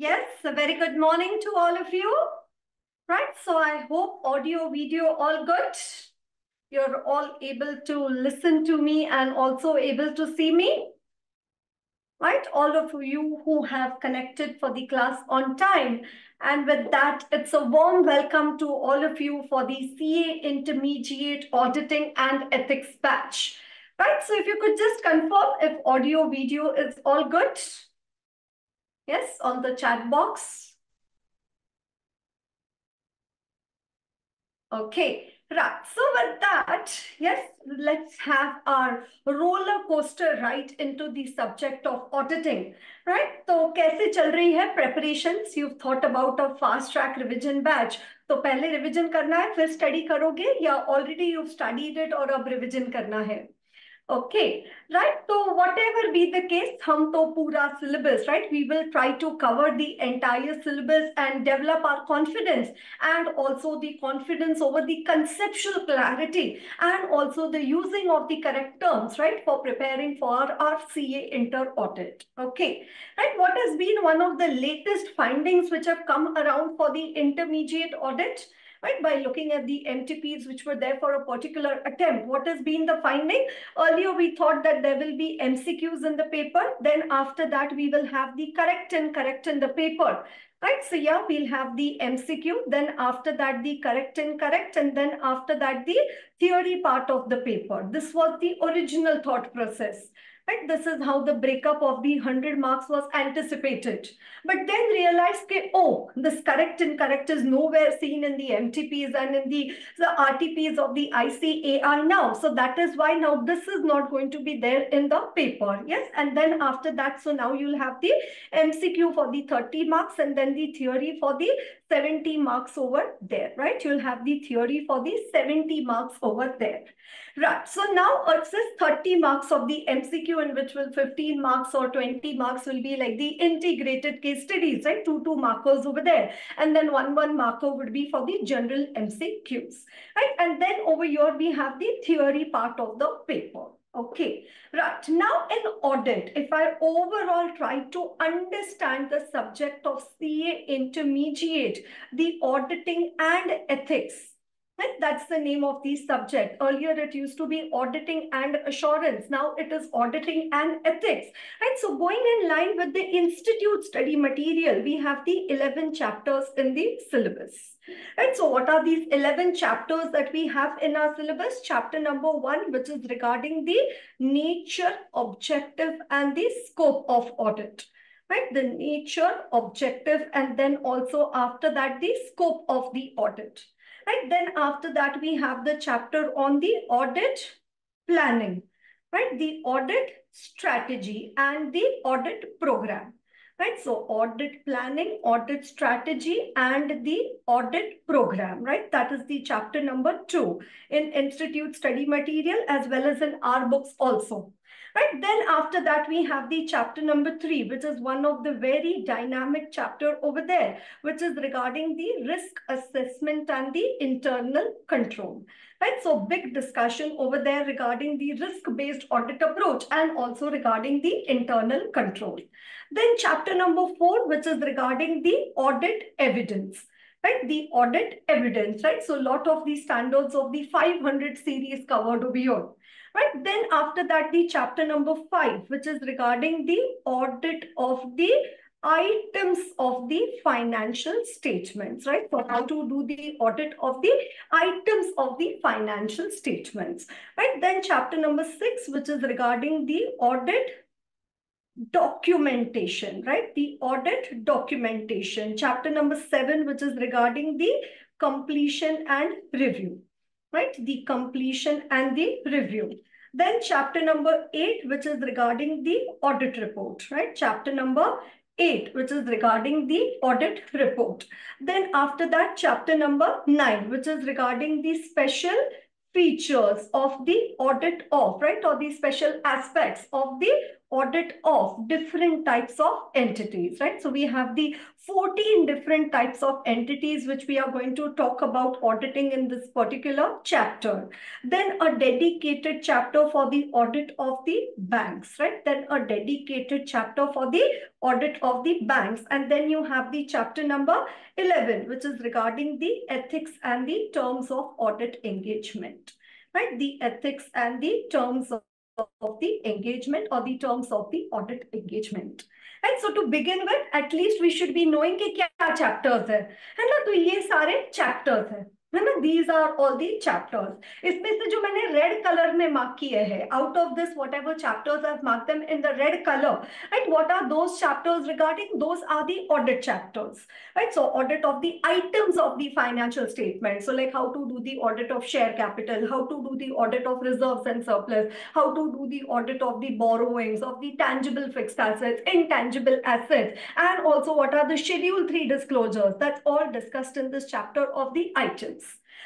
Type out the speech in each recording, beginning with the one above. Yes, a very good morning to all of you. Right, so I hope audio, video, all good. You're all able to listen to me and also able to see me. Right, all of you who have connected for the class on time. And with that, it's a warm welcome to all of you for the CA Intermediate Auditing and Ethics Batch. Right, so if you could just confirm if audio, video is all good. Yes, on the chat box. Okay, right. So with that, yes, let's have our roller coaster right into the subject of auditing, right? So, kaise chal rahi hai preparations? You've thought about a fast track revision batch. So, pehle revision karna hai, fir study karoge, ya already you've studied it aur ab revision karna hai. Okay, right. So whatever be the case, hum to pura syllabus, right? We will try to cover the entire syllabus and develop our confidence and also the confidence over the conceptual clarity and also the using of the correct terms, right? For preparing for our CA Inter audit. Okay, right. What has been one of the latest findings which have come around for the intermediate audit? Right, by looking at the MTPs which were there for a particular attempt. What has been the finding? Earlier, we thought that there will be MCQs in the paper. Then after that, we will have the correct in the paper. Right, so yeah, we'll have the MCQ. Then after that, the correct. And then after that, the theory part of the paper. This was the original thought process. Right? This is how the breakup of the 100 marks was anticipated. But then realized that, oh, this correct is nowhere seen in the MTPs and in the RTPs of the ICAI now. So that is why now this is not going to be there in the paper. Yes. And then after that, so now you'll have the MCQ for the 30 marks and then the theory for the 70 marks over there. Right. You'll have the theory for the 70 marks over there. Right. So now it says 30 marks of the MCQ, in which will 15 marks or 20 marks will be like the integrated case studies, right? Two markers over there. And then one marker would be for the general MCQs, right? And then over here, we have the theory part of the paper. Okay, right. Now in audit, if I overall try to understand the subject of CA Intermediate, the auditing and ethics, that's the name of the subject. Earlier, it used to be auditing and assurance. Now it is auditing and ethics. Right. So going in line with the institute study material, we have the 11 chapters in the syllabus. Right. So what are these 11 chapters that we have in our syllabus? Chapter number 1, which is regarding the nature, objective, and the scope of audit. Right, the nature, objective, and then also after that, the scope of the audit. Right, then after that, we have the chapter on the audit planning, right? The audit strategy and the audit program, right? So audit planning, audit strategy, and the audit program, right? That is the chapter number 2 in institute study material as well as in our books also. Right. Then after that, we have the chapter number 3, which is one of the very dynamic chapter over there, which is regarding the risk assessment and the internal control. Right. So big discussion over there regarding the risk-based audit approach and also regarding the internal control. Then chapter number 4, which is regarding the audit evidence. Right, the audit evidence, right? So a lot of the standards of the 500 series covered over here, right? Then after that, the chapter number 5, which is regarding the audit of the items of the financial statements, right? So how to do the audit of the items of the financial statements, right? Then chapter number 6, which is regarding the audit documentation, right? The audit documentation. Chapter number 7, which is regarding the completion and review, right? The completion and the review. Then chapter number 8, which is regarding the audit report, right? Chapter number 8, which is regarding the audit report. Then after that, chapter number 9, which is regarding the special features of the audit of, right? Or the special aspects of the audit of different types of entities, right? So we have the 14 different types of entities which we are going to talk about auditing in this particular chapter. Then a dedicated chapter for the audit of the banks, right? Then a dedicated chapter for the audit of the banks. And then you have the chapter number 11, which is regarding the ethics and the terms of audit engagement, right? The ethics and the terms of the engagement or the terms of the audit engagement. And so to begin with, at least we should be knowing ki kya chapters hai. Hai na? To ye sare chapters hai. These are all the chapters. Isme se jo maine red color mein mark kiye hai, out of this whatever chapters I've marked them in the red color. Right? What are those chapters regarding? Those are the audit chapters. Right? So audit of the items of the financial statement. So like how to do the audit of share capital, how to do the audit of reserves and surplus, how to do the audit of the borrowings, of the tangible fixed assets, intangible assets, and also what are the Schedule 3 disclosures. That's all discussed in this chapter of the items.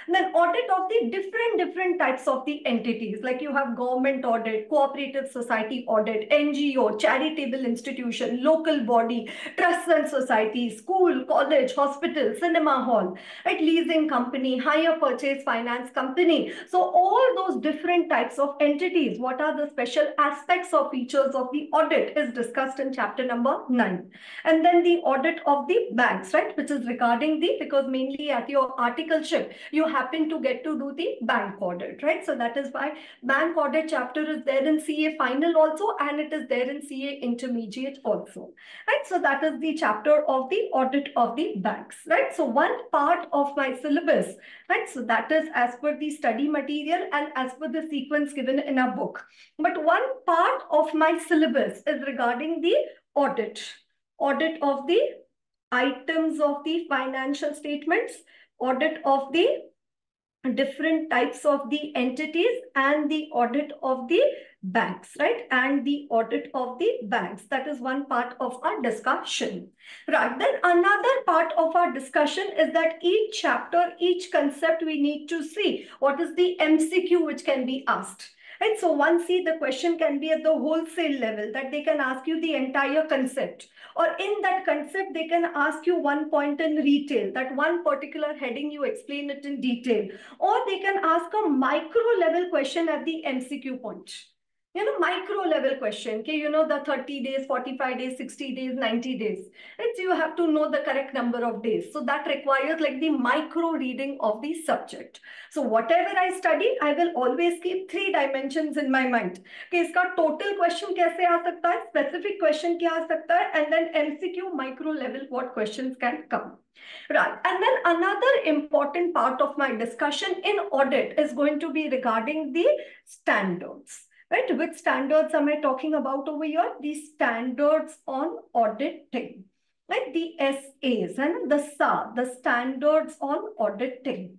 And then audit of the different types of the entities, like you have government audit, cooperative society audit, NGO, charitable institution, local body, trusts and society, school, college, hospital, cinema hall, right? Leasing company, hire purchase finance company. So all those different types of entities, what are the special aspects or features of the audit is discussed in chapter number 9. And then the audit of the banks, right? Which is regarding the, because mainly at your articleship, you happen to get to do the bank audit, right? So that is why bank audit chapter is there in CA final also, and it is there in CA intermediate also, right? So that is the chapter of the audit of the banks, right? So one part of my syllabus, right? So that is as per the study material and as per the sequence given in our book. But one part of my syllabus is regarding the audit of the items of the financial statements, audit of the different types of the entities, and the audit of the banks, right? And the audit of the banks. That is one part of our discussion. Right. Then another part of our discussion is that each chapter, each concept, we need to see what is the MCQ which can be asked. Right? So once the question can be at the wholesale level, that they can ask you the entire concept, or in that concept, they can ask you one point in retail, that one particular heading, you explain it in detail, or they can ask a micro level question at the MCQ point. You know, micro level question, okay, you know, the 30 days, 45 days, 60 days, 90 days. Right? So you have to know the correct number of days. So that requires like the micro reading of the subject. So whatever I study, I will always keep three dimensions in my mind. Okay, iska total question kaise aa sakta hai, specific question kya aa sakta hai, and then MCQ micro level what questions can come. Right. And then another important part of my discussion in audit is going to be regarding the standards. Right? Which standards am I talking about over here? The standards on auditing, right? The SAs and the SAR, the standards on auditing.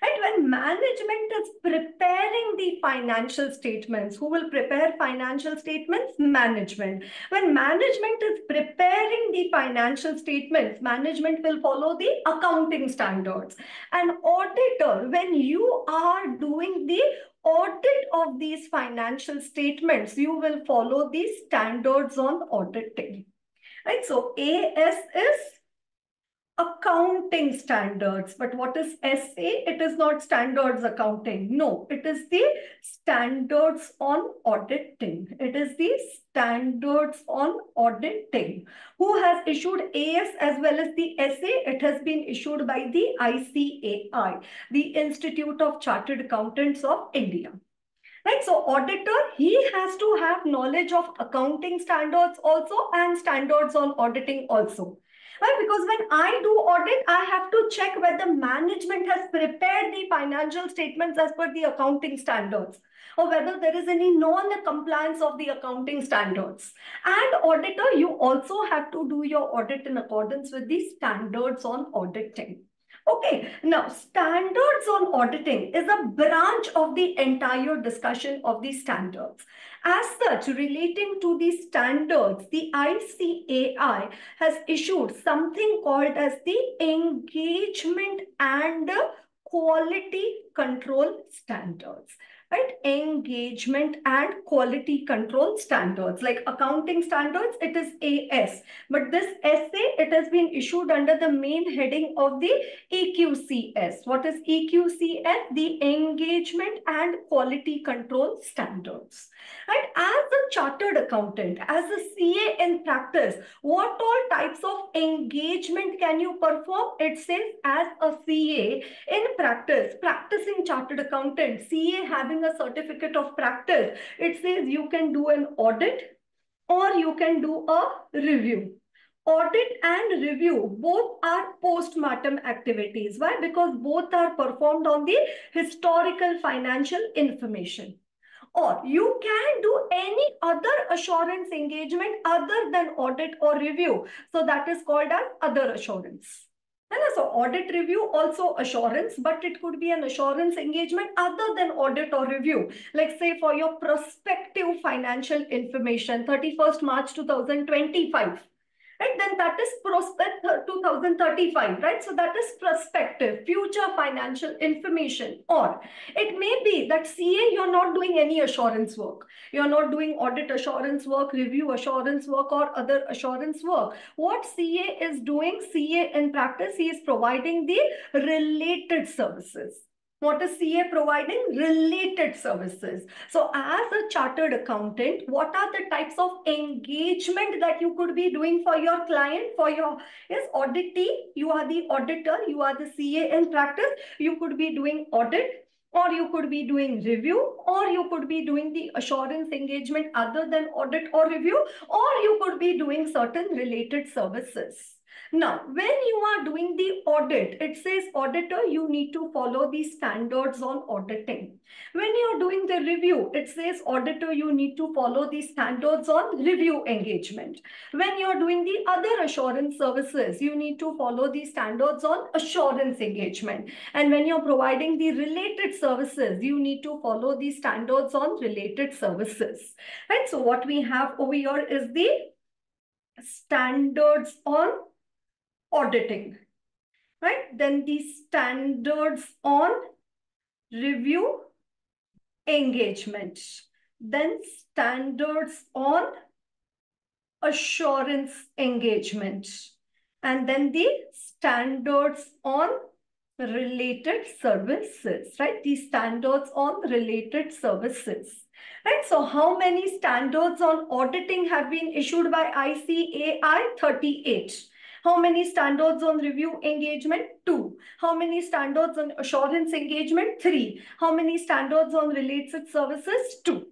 Right? When management is preparing the financial statements, who will prepare financial statements? Management. When management is preparing the financial statements, management will follow the accounting standards. An auditor, when you are doing the audit of these financial statements, you will follow the standards on auditing. Right? So AS is accounting standards, but what is SA? It is not standards accounting. No, it is the standards on auditing. It is the standards on auditing. Who has issued AS as well as the SA? It has been issued by the ICAI, the Institute of Chartered Accountants of India. Right? So auditor, he has to have knowledge of accounting standards also and standards on auditing also. Right? Because when I do audit, I have to check whether management has prepared the financial statements as per the accounting standards, or whether there is any non-compliance of the accounting standards. And auditor, you also have to do your audit in accordance with the standards on auditing. Okay, now standards on auditing is a branch of the entire discussion of the standards. As such, relating to the standards, the ICAI has issued something called as the Engagement and Quality Control Standards. right? Engagement and quality control standards. Like accounting standards, it is AS. But this SA, it has been issued under the main heading of the EQCS. What is EQCS? The Engagement and Quality Control Standards. And as a chartered accountant, as a CA in practice, what all types of engagement can you perform? It says as a CA in practice, practicing chartered accountant, CA having a certificate of practice, it says you can do an audit or you can do a review. Audit and review, both are post-mortem activities. Why? Because both are performed on the historical financial information. Or you can do any other assurance engagement other than audit or review. So that is called as other assurance. And so audit review, also assurance, but it could be an assurance engagement other than audit or review. Like say for your prospective financial information, 31st March 2025. Right? Then that is prospect 2035, right? So that is prospective, future financial information. Or it may be that CA, you're not doing any assurance work. You're not doing audit assurance work, review assurance work, or other assurance work. What CA is doing, CA in practice, he is providing the related services. What is CA providing? Related services. So as a chartered accountant, what are the types of engagement that you could be doing for your client, for your auditee? You are the auditor, you are the CA in practice. You could be doing audit, or you could be doing review, or you could be doing the assurance engagement other than audit or review, or you could be doing certain related services. Now, when you are doing the audit, it says auditor, you need to follow the standards on auditing. When you're doing the review, it says auditor, you need to follow the standards on review engagement. When you're doing the other assurance services, you need to follow the standards on assurance engagement. And when you're providing the related services, you need to follow the standards on related services. Right? So what we have over here is the standards on auditing, right? Then the standards on review engagement, then standards on assurance engagement, and then the standards on related services, right? These standards on related services, right? So how many standards on auditing have been issued by ICAI? 38. How many standards on review engagement? 2. How many standards on assurance engagement? 3. How many standards on related services? 2.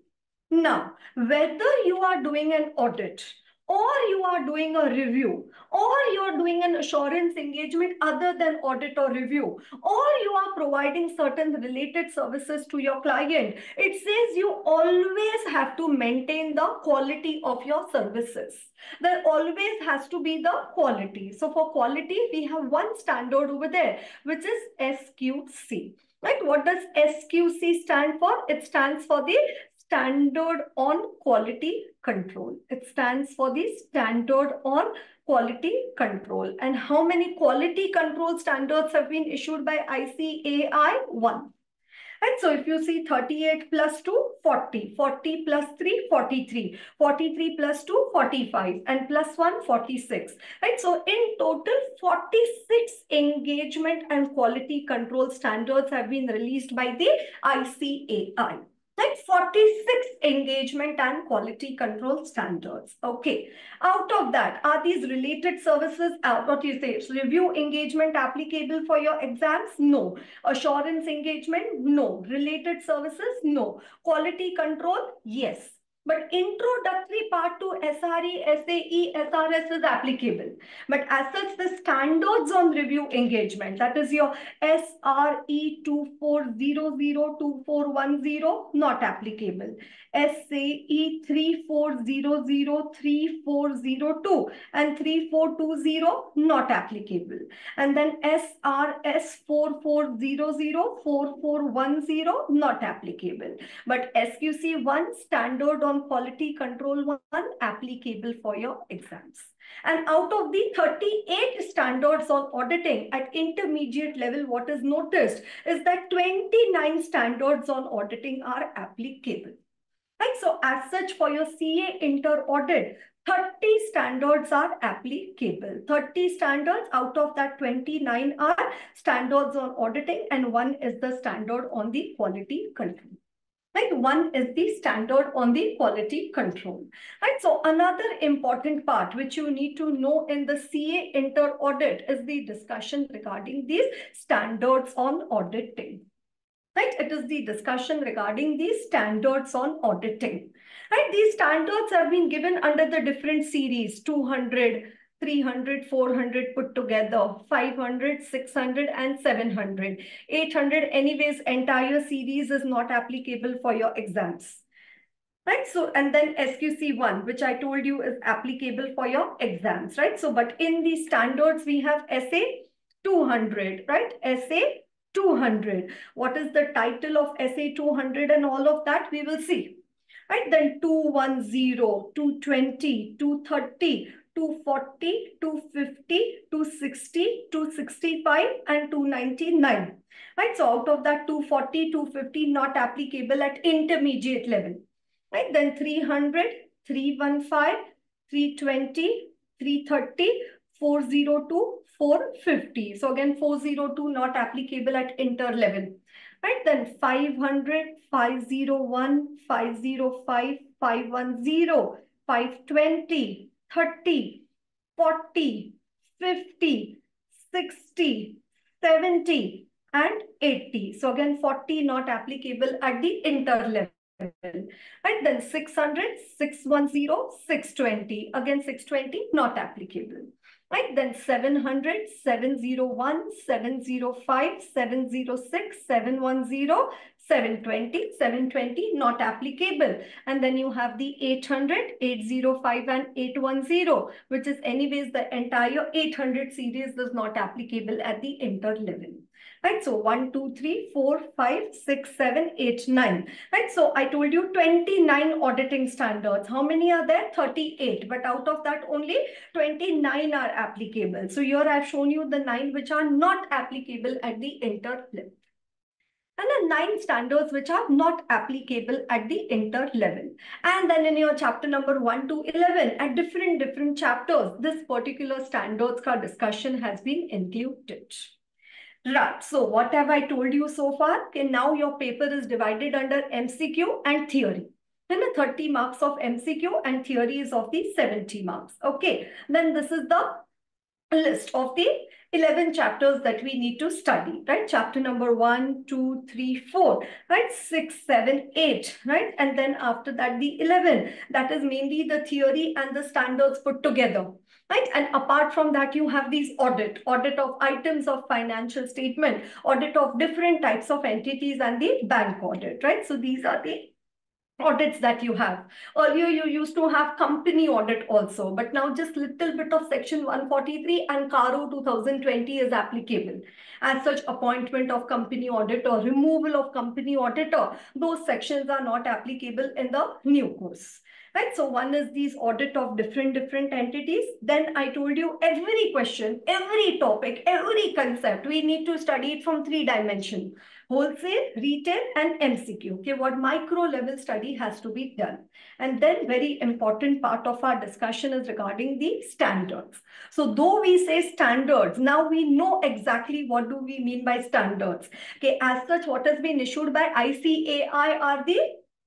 Now, whether you are doing an audit or you are doing a review, or you are doing an assurance engagement other than audit or review, or you are providing certain related services to your client, it says you always have to maintain the quality of your services. There always has to be the quality. So for quality, we have one standard over there, which is SQC. Right? What does SQC stand for? It stands for the standard on quality control. It stands for the standard on quality control. And how many quality control standards have been issued by ICAI? 1. And so if you see 38 plus 2, 40. 40 plus 3, 43. 43 plus 2, 45. And plus 1, 46. Right? So in total, 46 engagement and quality control standards have been released by the ICAI. Like 46 engagement and quality control standards. Okay. Out of that, are these related services, what you say, review engagement applicable for your exams? No. Assurance engagement? No. Related services? No. Quality control? Yes. But introductory part to SRE, SAE, SRS is applicable. But as such, the standards on review engagement, that is your SRE 2400-2410, not applicable. SAE 3400-3402 and 3420, not applicable. And then SRS 4400-4410, not applicable. But SQC 1, standard on on quality control 1 applicable for your exams. And out of the 38 standards on auditing at intermediate level, what is noticed is that 29 standards on auditing are applicable. Right? So as such, for your CA inter audit, 30 standards are applicable. 30 standards out of that 29 are standards on auditing and 1 is the standard on the quality control. Right? 1 is the standard on the quality control. Right? So another important part which you need to know in the CA inter audit is the discussion regarding these standards on auditing. Right? It is the discussion regarding these standards on auditing. Right? These standards have been given under the different series, 200, 300, 400 put together, 500, 600 and 700. 800 anyways, entire series is not applicable for your exams. Right? So, and then SQC1, which I told you is applicable for your exams, right? So, but in these standards, we have SA 200, right? SA 200. What is the title of SA 200 and all of that? We will see. Right? Then 210, 220, 230, 240, 250, 260, 265 and 299. Right? So out of that 240, 250 not applicable at intermediate level. Right? Then 300, 315, 320, 330, 402, 450. So again 402 not applicable at inter level. Right? Then 500, 501, 505, 510, 520, 30, 40, 50, 60, 70, and 80. So again, 40 not applicable at the inter level. And then 600, 610, 620. Again, 620 not applicable. Right? Then 700, 701, 705, 706, 710, 720, 720 not applicable. And then you have the 800, 805 and 810, which is anyways the entire 800 series is not applicable at the inter level. Right? So 1, 2, 3, 4, 5, 6, 7, 8, 9. Right? So I told you 29 auditing standards. How many are there? 38. But out of that only 29 are applicable. So here I've shown you the 9 which are not applicable at the inter level. And the 9 standards which are not applicable at the inter level. And then in your chapter number 1 to 11, at different chapters, this particular standards discussion has been included. Right, so what have I told you so far? Okay, now your paper is divided under MCQ and theory. Then the 30 marks of MCQ and theory is of the 70 marks. Okay, then this is the list of the 11 chapters that we need to study, right? Chapter number 1, 2, 3, 4, right? 6, 7, 8, right? And then after that, the 11, that is mainly the theory and the standards put together, right? And apart from that, you have these audit of items of financial statement, audit of different types of entities and the bank audit, right? So these are the audits that you have. Earlier you used to have company audit also, but now just little bit of section 143 and CARO 2020 is applicable. As such, appointment of company auditor, removal of company auditor, those sections are not applicable in the new course. Right? So one is these audit of different entities. Then I told you every question, every topic, every concept, we need to study it from 3 dimensions. Wholesale, retail and MCQ. Okay, what micro level study has to be done. And then very important part of our discussion is regarding the standards. So though we say standards, now we know exactly what do we mean by standards. Okay, as such, what has been issued by ICAI are the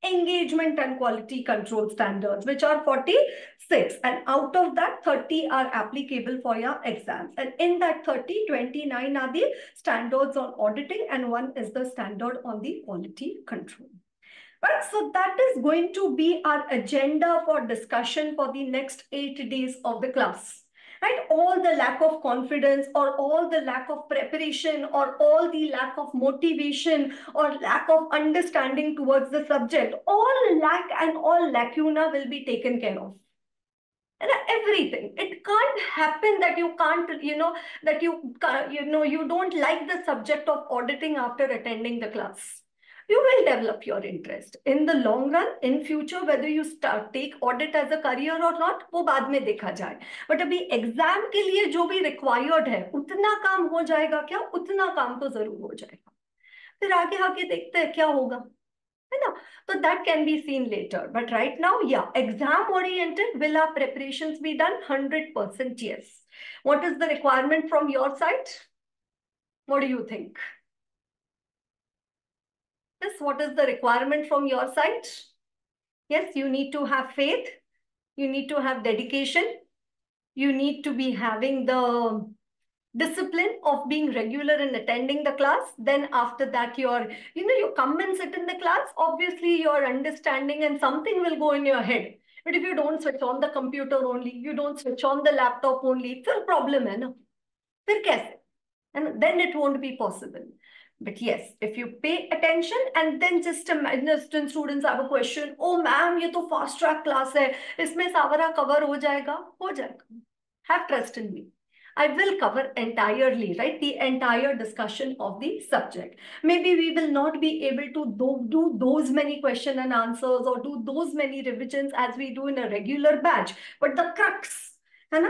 engagement and quality control standards, which are 46, and out of that 30 are applicable for your exams, and in that 30, 29 are the standards on auditing and 1 is the standard on the quality control. Right, so that is going to be our agenda for discussion for the next 8 days of the class. Right? All the lack of confidence or all the lack of preparation or all the lack of motivation or lack of understanding towards the subject, all lack and all lacuna will be taken care of. And everything. It can't happen that you can't, you don't like the subject of auditing after attending the class. you will develop your interest. In the long run, in future, whether you take audit as a career or not, वो बाद में देखा जाए. But अभी exam के लिए जो भी required है, उतना काम हो जाएगा क्या? उतना काम तो जरूर हो जाएगा. फिर आगे आके देखते हैं क्या होगा, है ना? So that can be seen later. But right now, yeah, exam oriented, will our preparations be done? 100% yes. What is the requirement from your side? What do you think? What is the requirement from your side? Yes, you need to have faith. You need to have dedication. You need to be having the discipline of being regular and attending the class. Then after that, you come and sit in the class. Obviously, your understanding and something will go in your head. But if you don't switch on the computer only, you don't switch on the laptop only, it's a problem, hai na? Phir kaise? And then it won't be possible. But yes, if you pay attention and then just imagine students have a question, oh ma'am, ye to fast track class hai, isme Savara cover ho jayega? Ho jayega. Have trust in me. I will cover entirely, right? The entire discussion of the subject. Maybe we will not be able to do those many question and answers or do those many revisions as we do in a regular batch. But the crux,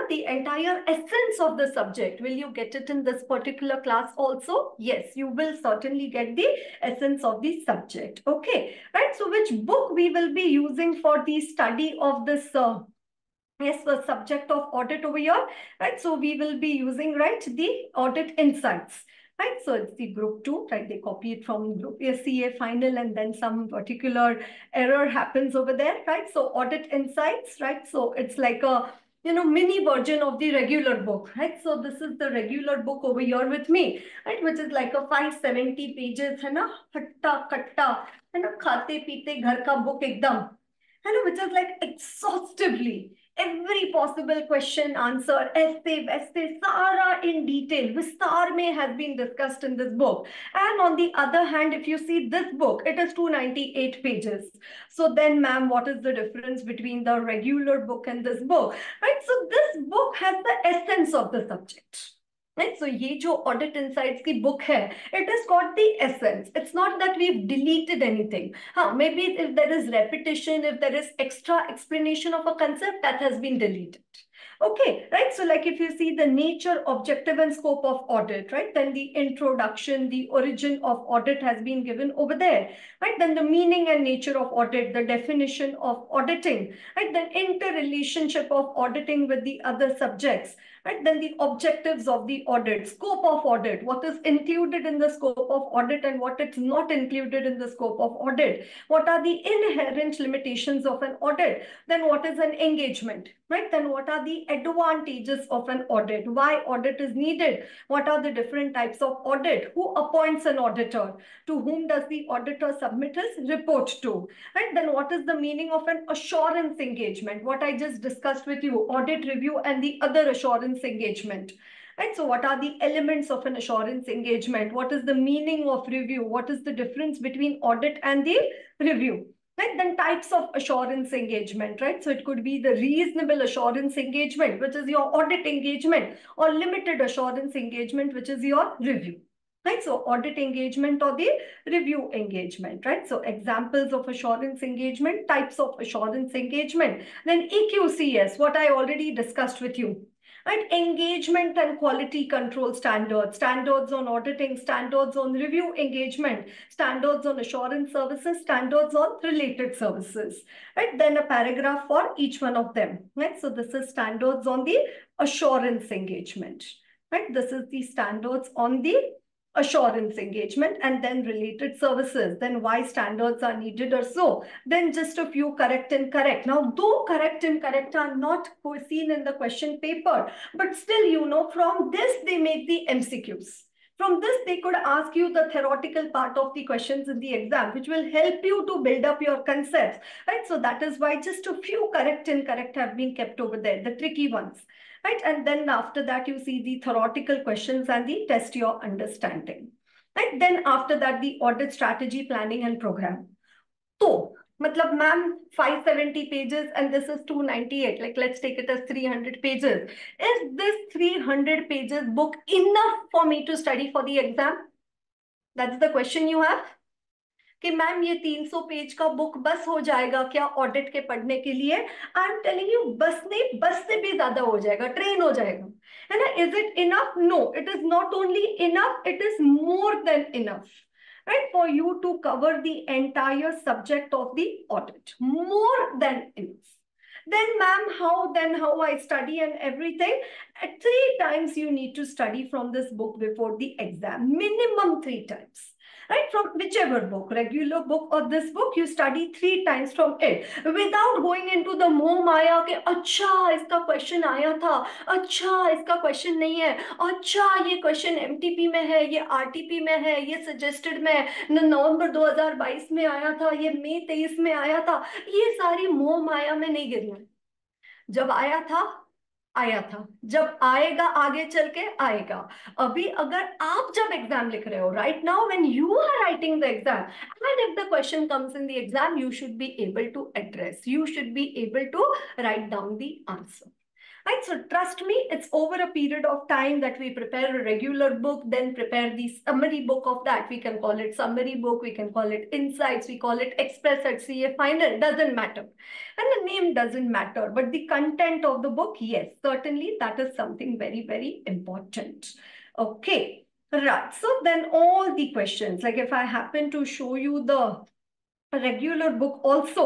the entire essence of the subject, will you get it in this particular class also? Yes, you will certainly get the essence of the subject. Okay, right. So which book we will be using for the study of this subject of audit over here? Right. So we will be using, right, the Audit Insights. Right, so it's the group 2, right? They copy it from group CA final and then some particular error happens over there, right? So Audit Insights, right? So it's like a mini version of the regular book, right? So this is the regular book over here with me, right? Which is like a 570 pages, hai na? Hatta katta, hai na? Khate pite ghar ka book ekdam, hai na? Which is like exhaustively, every possible question, answer, essay, vessay, sara in detail, vistar mein has been discussed in this book. And on the other hand, if you see this book, it is 298 pages. So then, ma'am, what is the difference between the regular book and this book? Right. So this book has the essence of the subject. Right? So ye jo Audit Insights ki book hai, it has got the essence. It's not that we've deleted anything. Maybe if there is repetition, if there is extra explanation of a concept, that has been deleted. Okay, right? So like if you see the nature, objective and scope of audit, right? Then the introduction, the origin of audit has been given over there, right? Then the meaning and nature of audit, the definition of auditing, right? Then interrelationship of auditing with the other subjects, right? Then the objectives of the audit, scope of audit, what is included in the scope of audit and what is not included in the scope of audit. What are the inherent limitations of an audit? Then what is an engagement, right? Then what are the advantages of an audit? Why audit is needed? What are the different types of audit? Who appoints an auditor? To whom does the auditor submit his report to? Right? Then what is the meaning of an assurance engagement? What I just discussed with you, audit review and the other assurance engagement. Right, so what are the elements of an assurance engagement? What is the meaning of review? What is the difference between audit and the review? Right, then types of assurance engagement, right? So it could be the reasonable assurance engagement, which is your audit engagement, or limited assurance engagement, which is your review, right? So audit engagement or the review engagement, right? So examples of assurance engagement, types of assurance engagement, then EQCS, what I already discussed with you. Right, engagement and quality control standards, standards on auditing, standards on review engagement, standards on assurance services, standards on related services. Right, then a paragraph for each one of them. Right, so this is standards on the assurance engagement. Right, this is the standards on the assurance engagement and then related services, then why standards are needed or so, then just a few correct and correct. Now, though correct and correct are not seen in the question paper, but still, from this, they make the MCQs. From this, they could ask you the theoretical part of the questions in the exam, which will help you to build up your concepts, right? So that is why just a few correct and correct have been kept over there, the tricky ones, right? And then after that, you see the theoretical questions and the test your understanding, right? Then after that, the audit strategy, planning and program. So, matlab, ma'am, 570 pages and this is 298, like let's take it as 300 pages. Is this 300 pages book enough for me to study for the exam? That's the question you have. कि ma'am ये 300 page का book बस हो जाएगा क्या audit के पढ़ने के लिए? आई एम टेलिंग यू बस नहीं, बस से भी ज्यादा हो जाएगा, ट्रेन हो जाएगा, है ना. Is it enough? No, it is not only enough, it is more than enough, right, for you to cover the entire subject of the audit, more than enough. Then, ma'am, how I study and everything? 3 times you need to study from this book before the exam, minimum 3 times. Right, from whichever book, regular book or this book, you study 3 times from it without going into the मोह माया के अच्छा इसका question आया था, अच्छा इसका question नहीं है, अच्छा ये क्वेश्चन एमटीपी में है, ये आरटीपी में है, ये सजेस्टेड में है, नवंबर 2022 में आया था, ये मई 23 में आया था. ये सारी मोह माया में नहीं गिरना. जब आया था आया था, जब आएगा आगे चल के आएगा. अभी अगर आप जब एग्जाम लिख रहे हो, right now when you are writing the exam, and if the question comes in the exam, you should be able to address, you should be able to write down the answer. Right, so trust me, it's over a period of time that we prepare a regular book, then prepare the summary book of that. We can call it summary book, we can call it insights, we call it express at CA final, doesn't matter. And the name doesn't matter, but the content of the book, yes, certainly that is something very, very important. Okay, right. So then all the questions, like if I happen to show you the regular book also,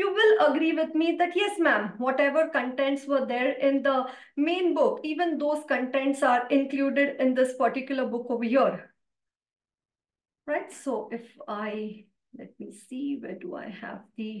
you will agree with me that yes ma'am, whatever contents were there in the main book, even those contents are included in this particular book over here, right? So if I, let me see, where do I have the,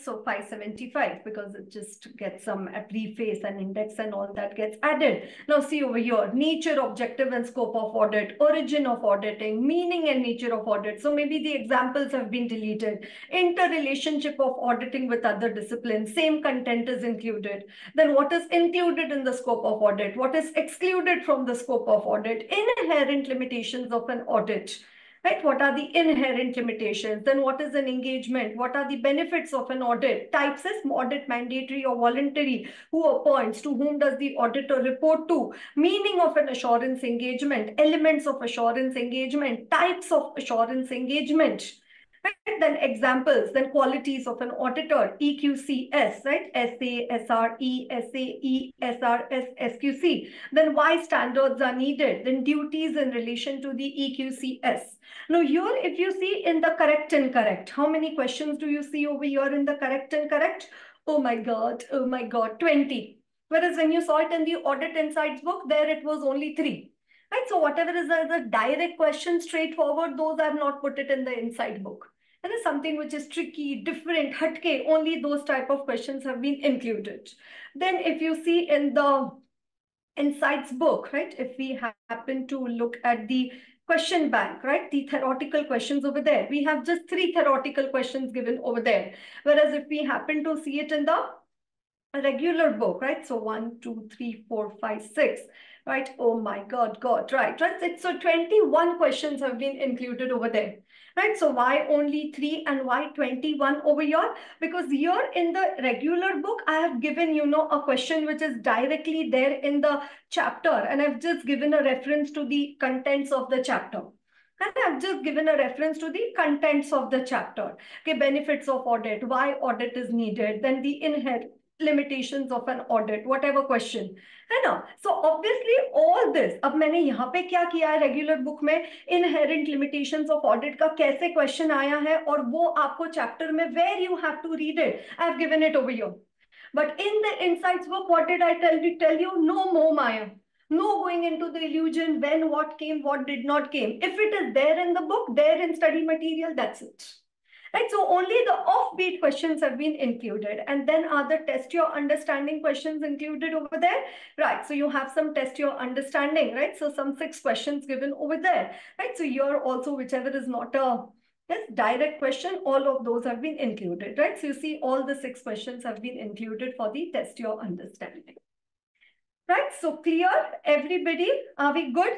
so 575, because it just gets some preface and index and all that gets added. Now see over here, nature, objective and scope of audit, origin of auditing, meaning and nature of audit. So maybe the examples have been deleted. Interrelationship of auditing with other disciplines, same content is included. Then what is included in the scope of audit? What is excluded from the scope of audit? Inherent limitations of an audit. Right? What are the inherent limitations? Then what is an engagement? What are the benefits of an audit? Types is audit mandatory or voluntary? Who appoints? To whom does the auditor report to? Meaning of an assurance engagement, elements of assurance engagement, types of assurance engagement. Right? Then examples, then qualities of an auditor, EQCS, right? SA, SRE, SAE, SRS, SQC. Then why standards are needed, then duties in relation to the EQCS. Now here, if you see in the correct and incorrect, how many questions do you see over here in the correct and incorrect? Oh my God, 20. Whereas when you saw it in the Audit Insights book, there it was only 3. Right, so whatever is the direct question, straightforward, those I have not put it in the inside book. And it's something which is tricky, different, hatke, only those type of questions have been included. Then if you see in the insights book, right, if we happen to look at the question bank, right, the theoretical questions over there, we have just 3 theoretical questions given over there. Whereas if we happen to see it in the regular book, right, so 1, 2, 3, 4, 5, 6. Right, oh my God, right. So 21 questions have been included over there, right? So why only 3 and why 21 over here? Because here in the regular book, I have given, you know, a question which is directly there in the chapter, and I've just given a reference to the contents of the chapter. And I've just given a reference to the contents of the chapter. Okay, benefits of audit, why audit is needed, then the inherent limitations of an audit, whatever question. So obviously all this, अब मैंने यहाँ पे क्या किया है regular book में, inherent limitations of audit का कैसे question आया है, और वो आपको chapter में where you have to read it, I've given it over here. But in the insights book, what did I tell you? No more Maya. No going into the illusion when what came, what did not came. If it is there in the book, there in study material, that's it. Right, so only the offbeat questions have been included. And then are the test your understanding questions included over there? Right, so you have some test your understanding, right? So some 6 questions given over there, right? So you're also, whichever is not a direct question, all of those have been included, right? So you see all the 6 questions have been included for the test your understanding. Right, so clear, everybody, are we good?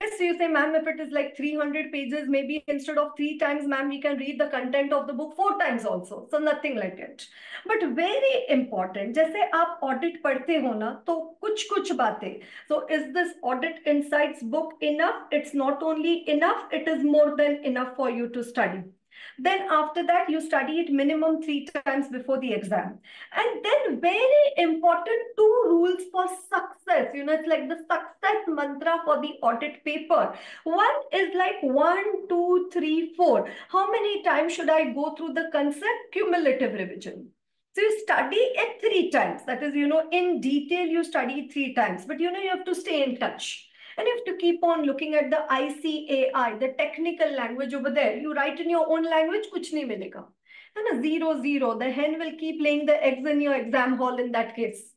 Yes, so you say, ma'am, if it is like 300 pages, maybe instead of 3 times, ma'am, we can read the content of the book 4 times also. So nothing like it. But very important, जैसे आप audit पढ़ते हो ना, तो कुछ बातें. So is this audit insights book enough? It's not only enough, it is more than enough for you to study. Then after that, you study it minimum 3 times before the exam. And then very important 2 rules for success. You know, it's like the success mantra for the audit paper. One is like 1, 2, 3, 4. How many times should I go through the concept? Cumulative revision. So you study it 3 times. That is, you know, in detail, you study 3 times. But, you know, you have to stay in touch. And you have to keep on looking at the ICAI, the technical language over there. You write in your own language, kuch nahi milega. And a 0, 0, the hen will keep laying the eggs in your exam hall in that case.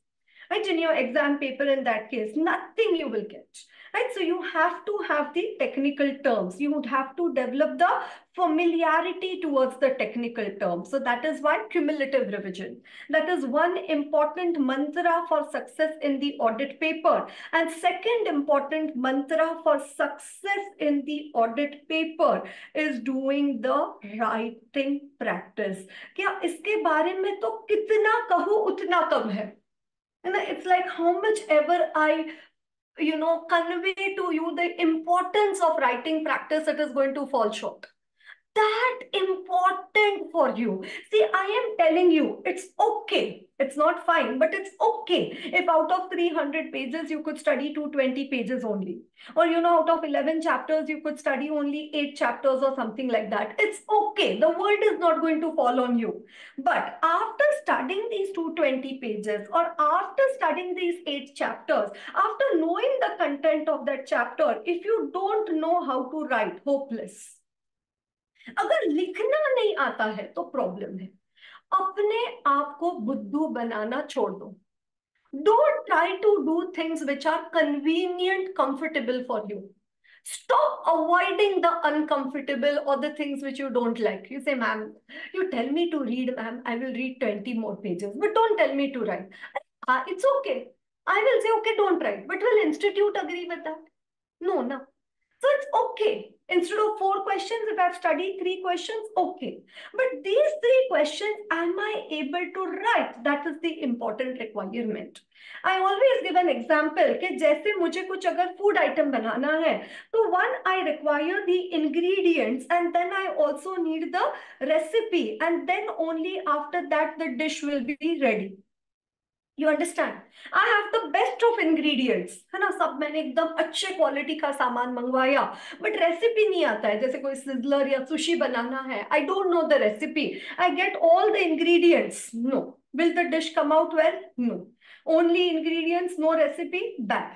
Right? In your exam paper in that case, nothing you will get. Right? So you have to have the technical terms. You would have to develop the familiarity towards the technical terms. So that is why cumulative revision. That is one important mantra for success in the audit paper. And second important mantra for success in the audit paper is doing the right thing practice. क्या इसके बारे में तो कितना कहूँ उतना कम है. And it's like how much ever I, you know, convey to you the importance of writing practice, it is going to fall short. That important for you. See, I am telling you, it's okay. It's not fine, but it's okay. If out of 300 pages, you could study 220 pages only. Or, you know, out of 11 chapters, you could study only 8 chapters or something like that. It's okay. The world is not going to fall on you. But after studying these 220 pages or after studying these 8 chapters, after knowing the content of that chapter, if you don't know how to write, hopeless. अगर लिखना नहीं आता है तो problem है. अपने आप को बुद्धू बनाना छोड़ दो. Don't try to do things which are convenient, comfortable for you. Stop avoiding the uncomfortable or the things which you don't like. You say, ma'am, you tell me to read, ma'am, I will read 20 more pages, but don't tell me to write. It's okay. I will say, okay, don't write. But will institute agree with that? No, no. So it's okay. Instead of 4 questions, if I've studied 3 questions, okay. But these 3 questions, am I able to write? That is the important requirement. I always give an example. कि जैसे मुझे कुछ अगर food item बनाना है, तो 1, I require the ingredients and then I also need the recipe and then only after that the dish will be ready. You understand? I have the best of ingredients. है ना सब मैंने एकदम अच्छे quality का सामान मंगवाया, but recipe नहीं आता है. जैसे कोई sizzler या sushi बनाना है, I don't know the recipe. I get all the ingredients. No. Will the dish come out well? No. Only ingredients, no recipe. Bad.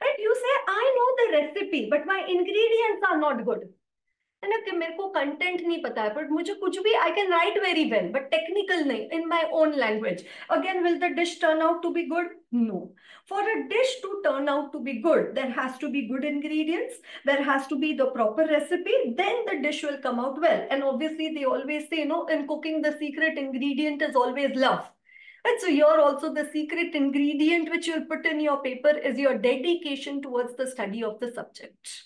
Right? You say I know the recipe, but my ingredients are not good. है ना कि मेरे को content नहीं पता है, but मुझे कुछ भी I can write very well, but technical नहीं, in my own language. Again, will the dish turn out to be good? No. For a dish to turn out to be good, there has to be good ingredients, there has to be the proper recipe, then the dish will come out well. And obviously, they always say, you know, in cooking, the secret ingredient is always love. And so here also the secret ingredient which you'll put in your paper is your dedication towards the study of the subject.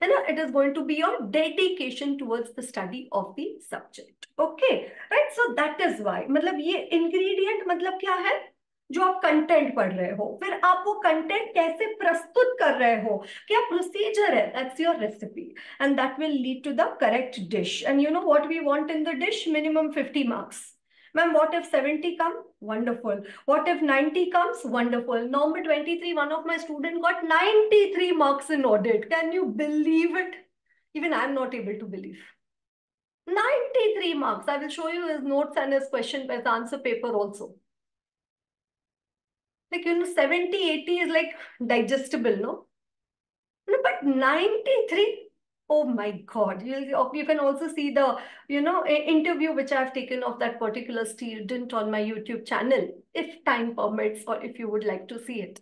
And it is going to be your dedication towards the study of the subject. Okay, right? So that is why. मतलब ये ingredient मतलब क्या है? जो आप content पढ़ रहे हो, फिर आप वो content कैसे प्रस्तुत कर रहे हो? क्या procedure है? That's your recipe, and that will lead to the correct dish. And you know what we want in the dish? Minimum 50 marks. Ma'am, what if 70 come? Wonderful. What if 90 comes? Wonderful. Number 23, one of my students got 93 marks in audit. Can you believe it? Even I'm not able to believe. 93 marks. I will show you his notes and his question, his answer paper also. Like, you know, 70, 80 is like digestible, no? No, but 93? Oh my God, you can also see the, you know, interview which I've taken of that particular student on my YouTube channel, if time permits or if you would like to see it.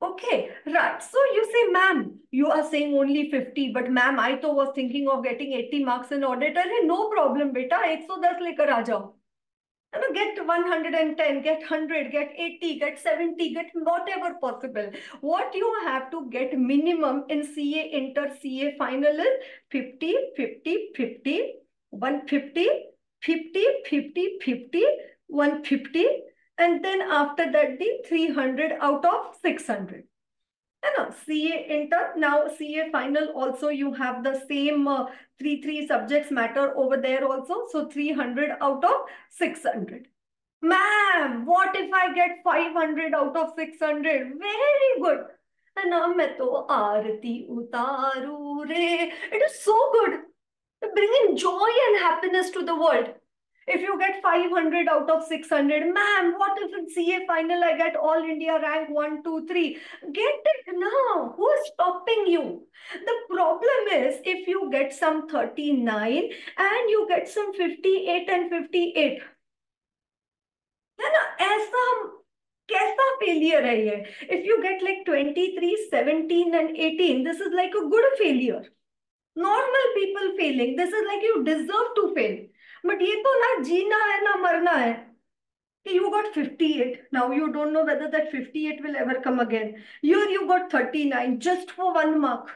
Okay, right. So you say, ma'am, you are saying only 50, but ma'am, I too was thinking of getting 80 marks in audit. No problem, beta, 110 lekar aa jao. Get 110, get 100, get 80, get 70, get whatever possible. What you have to get minimum in CA inter CA final is 50, 50, 50, 150, 50, 50, 50, 150, and then after that the 300 out of 600. CA inter, now CA final also you have the same three subjects matter over there also. So 300 out of 600. Ma'am, what if I get 500 out of 600? Very good. It is so good. Bringing joy and happiness to the world. If you get 500 out of 600, ma'am, what if in CA final I get all India rank 1, 2, 3? Get it now. Who is stopping you? The problem is if you get some 39 and you get some 58 and 58. Kaisa failure hai ye? If you get like 23, 17 and 18, this is like a good failure. Normal people failing. This is like you deserve to fail. But ye to na jeena hai na marna hai. You got 58. Now you don't know whether that 58 will ever come again. Here you got 39 just for 1 mark.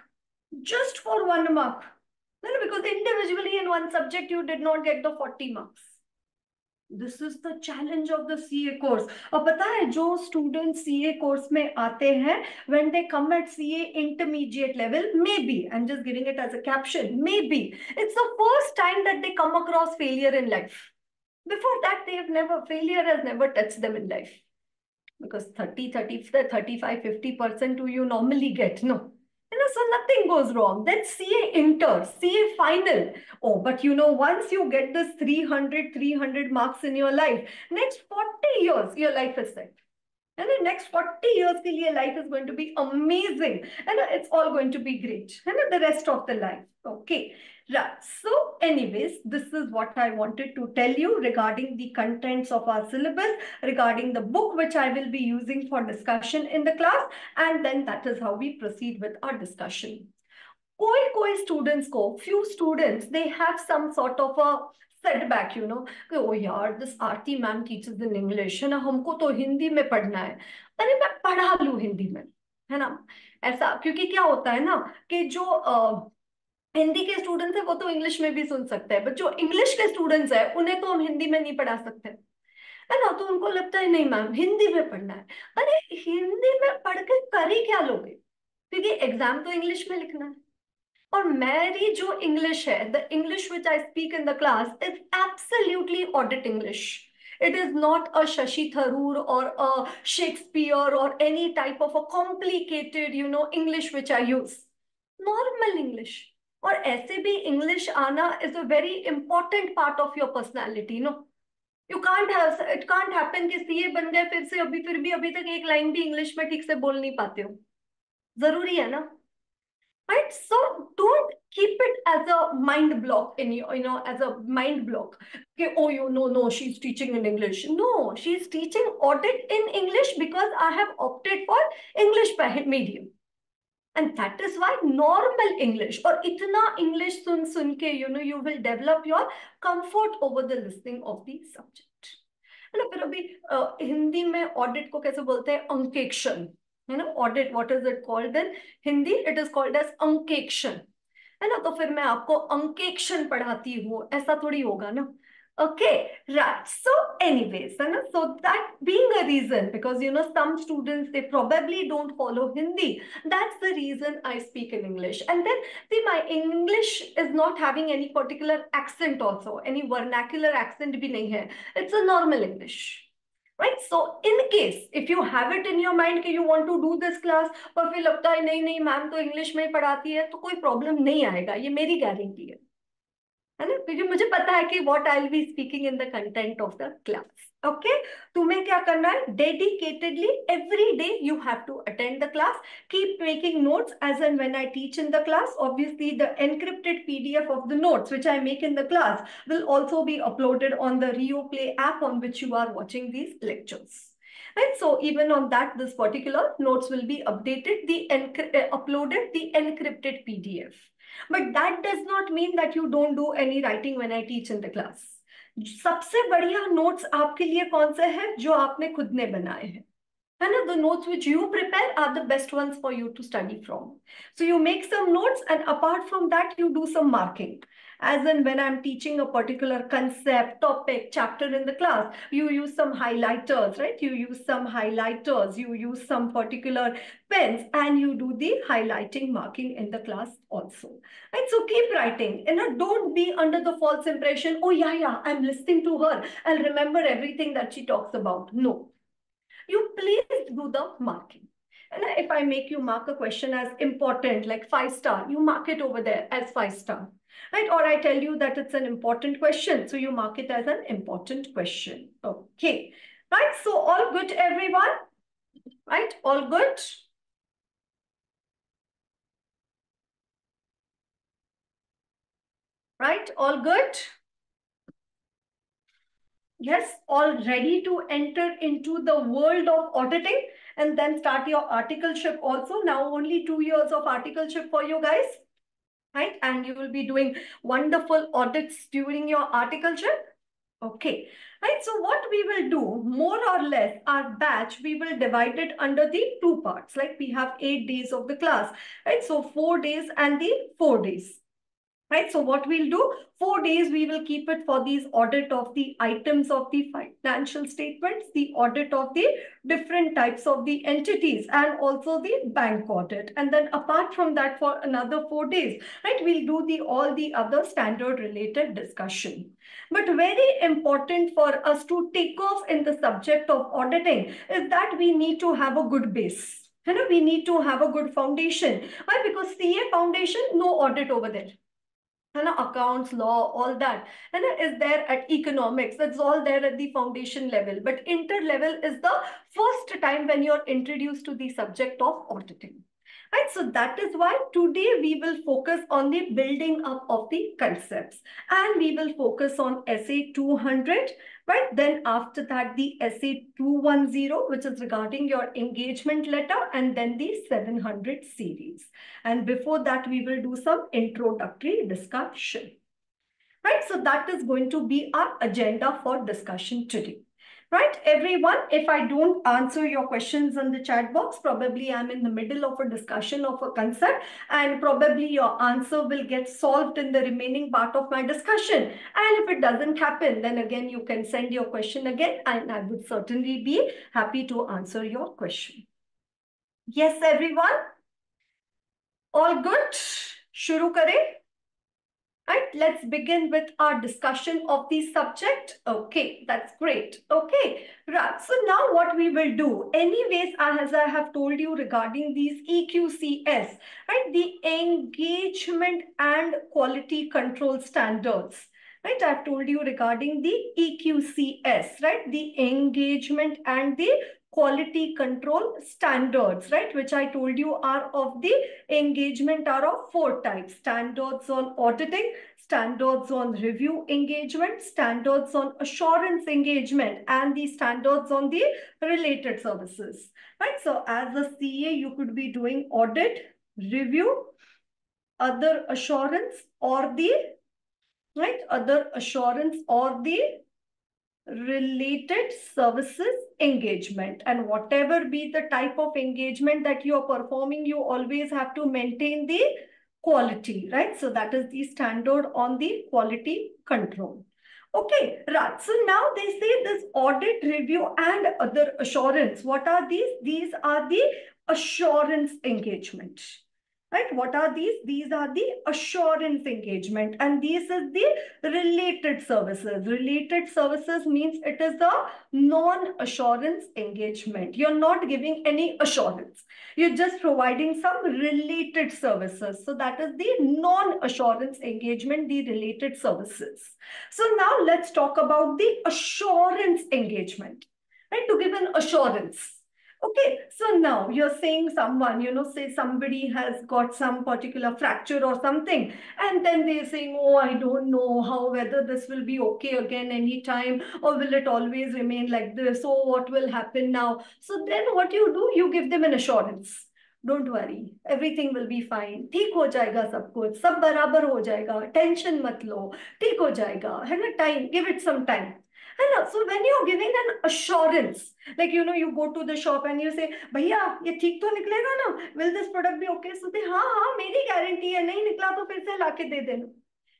Just for 1 mark. Because individually in one subject you did not get the 40 marks. This is the challenge of the CA course. Aur pata hai jo students CA course mein aate hain, when they come at CA intermediate level, maybe I'm just giving it as a caption, maybe it's the first time that they come across failure in life. Before that they have never, failure has never touched them in life, because 30, 35, 50% do you normally get, no? So nothing goes wrong. Then CA inter, CA final. Oh, but you know, once you get this 300 marks in your life, next 40 years, your life is set. And the next 40 years, your life is going to be amazing. And it's all going to be great. And the rest of the life. Okay. Right. So anyways, this is what I wanted to tell you regarding the contents of our syllabus, regarding the book which I will be using for discussion in the class. And then that is how we proceed with our discussion. Koi students ko, few students, they have some sort of a setback, you know, oh yaar, this Aarti ma'am teaches in English, hai na, humko to Hindi mein padhna hai. Arey main padha lu Hindi mein, hai na. Aisa, kyunki kya hota hai na, ke jo Hindi ke students hai, wo to English mein bhi sun sakte hai, but jo English ke students hai, unhe to hum Hindi mein nahi padha sakte hai. है ना, तो उनको लगता है नहीं ma'am Hindi में पढ़ना है. अरे हिंदी में पढ़ के कर ही क्या लोगे, क्योंकि एग्जाम तो इंग्लिश में लिखना है. और मेरी जो इंग्लिश है, the English which I speak in the class is absolutely audit English. It is not a Shashi Tharoor or a Shakespeare or any type of a complicated, you know, English which I use. Normal English. और ऐसे भी English आना is a very important part of your personality, no? You can't have, it can't happen कि CA बन गए फिर से अभी तक एक लाइन भी इंग्लिश में ठीक से बोल नहीं पाते हो. जरूरी है ना, right? So don't keep it as a mind block in your, you know, as a mind block. Okay, oh, you know, no, she's teaching in English. No, she's teaching audit in English because I have opted for English medium. And that is why normal English or itna English sun ke, you know, you will develop your comfort over the listening of the subject. And then abhi Hindi mein audit ko kaise bolte hai? Ankekshan. You know, audit, what is it called in Hindi? It is called as ankekshan. है ना, तो फिर मैं आपको ankekshan पढ़ाती हूँ, ऐसा थोड़ी होगा ना. Okay, right. So anyways, so that being a reason, because you know, some students, they probably don't follow Hindi. That's the reason I speak in English. And then see, my English is not having any particular accent also, any vernacular accent bhi nahi hai. It's a normal English. Right? So in case, if you have it in your mind that you want to do this class, but फिर लगता है नहीं नहीं ma'am तो English में पढ़ाती है, तो कोई प्रॉब्लम नहीं आएगा, ये मेरी गारंटी है ना, क्योंकि मुझे पता है कि what I'll be speaking in the content of the class. Okay, तुम्हें क्या करना है? Dedicatedly every day you have to attend the class. Keep making notes as and when I teach in the class. Obviously, the encrypted PDF of the notes which I make in the class will also be uploaded on the RioPlay app on which you are watching these lectures. Right? So even on that, this particular notes will be updated, uploaded the encrypted PDF. But that does not mean that you don't do any writing when I teach in the class. सबसे बढ़िया notes आपके लिए कौन से हैं जो आपने खुद ने बनाए हैं, है ना? The notes which you prepare are the best ones for you to study from. So you make some notes, and apart from that, you do some marking. As in, when I'm teaching a particular concept, topic, chapter in the class, you use some highlighters, right? You use some highlighters, you use some particular pens, and you do the highlighting, marking in the class also. And so keep writing, and don't be under the false impression, oh yeah, I'm listening to her, I'll remember everything that she talks about. No, you please do the marking. And if I make you mark a question as important, like 5-star, you mark it over there as 5-star. Right? Or I tell you that it's an important question, so you mark it as an important question. Okay. Right? So all good, everyone? Right? All good? Right? All good? Yes, all ready to enter into the world of auditing and then start your articleship also. Now only 2 years of articleship for you guys. Right? And you will be doing wonderful audits during your articleship. Okay. Right? So what we will do, more or less, our batch, we will divide it under the 2 parts. Like we have 8 days of the class. Right? So 4 days and the 4 days. Right? So what we'll do, 4 days we will keep it for these audit of the items of the financial statements, the audit of the different types of the entities, and also the bank audit. And then apart from that, for another 4 days, right, we'll do the all the other standard related discussion. But very important for us to take off in the subject of auditing is that we need to have a good base. You know, we need to have a good foundation. Why? Because CA foundation, no audit over there. Accounts, law, all that is there at economics. That's all there at the foundation level. But inter-level is the first time when you're introduced to the subject of auditing. Right? So that is why today we will focus on the building up of the concepts. And we will focus on Essay 200. Right? Then after that, the Essay 210, which is regarding your engagement letter, and then the 700 series. And before that, we will do some introductory discussion. Right? So that is going to be our agenda for discussion today. Right, everyone, if I don't answer your questions in the chat box, probably I'm in the middle of a discussion of a concept, and probably your answer will get solved in the remaining part of my discussion. And if it doesn't happen, then again, you can send your question again, and I would certainly be happy to answer your question. Yes, everyone. All good? Shuru kare? Right, let's begin with our discussion of the subject. Okay, that's great. Okay, right. So now what we will do, anyways, as I have told you regarding these EQCS, right, the engagement and quality control standards. Right, I've told you regarding the EQCS, right, the engagement and the quality control standards, right, which I told you are of the engagement are of 4 types: standards on auditing, standards on review engagement, standards on assurance engagement, and the standards on the related services. Right, so as a CA, you could be doing audit, review, other assurance, or the related services engagement. And whatever be the type of engagement that you are performing, you always have to maintain the quality, right? So that is the standard on the quality control. Okay, right. So now they say this audit, review, and other assurance. What are these? These are the assurance engagement. Right? What are these? These are the assurance engagement, and these is the related services. Related services means it is a non-assurance engagement. You're not giving any assurance. You're just providing some related services. So that is the non-assurance engagement, the related services. So now let's talk about the assurance engagement. Right? To give an assurance. Okay, so now you're saying someone, you know, say somebody has got some particular fracture or something, and then they're saying, oh, I don't know how, whether this will be okay again anytime, or will it always remain like this, or what will happen now? So then what you do, you give them an assurance. don't worry, everything will be fine. ठीक हो जाएगा सब कुछ, सब बराबर हो जाएगा, tension मत लो, ठीक हो जाएगा, है ना, time, give it some time. So when you're giving an assurance, like, you know, you go to the shop and you say, भैया ये ठीक तो निकलेगा ना? Will this product be okay? So they, हाँ हाँ मेरी guarantee है, नहीं निकला तो फिर से लाके दे देना.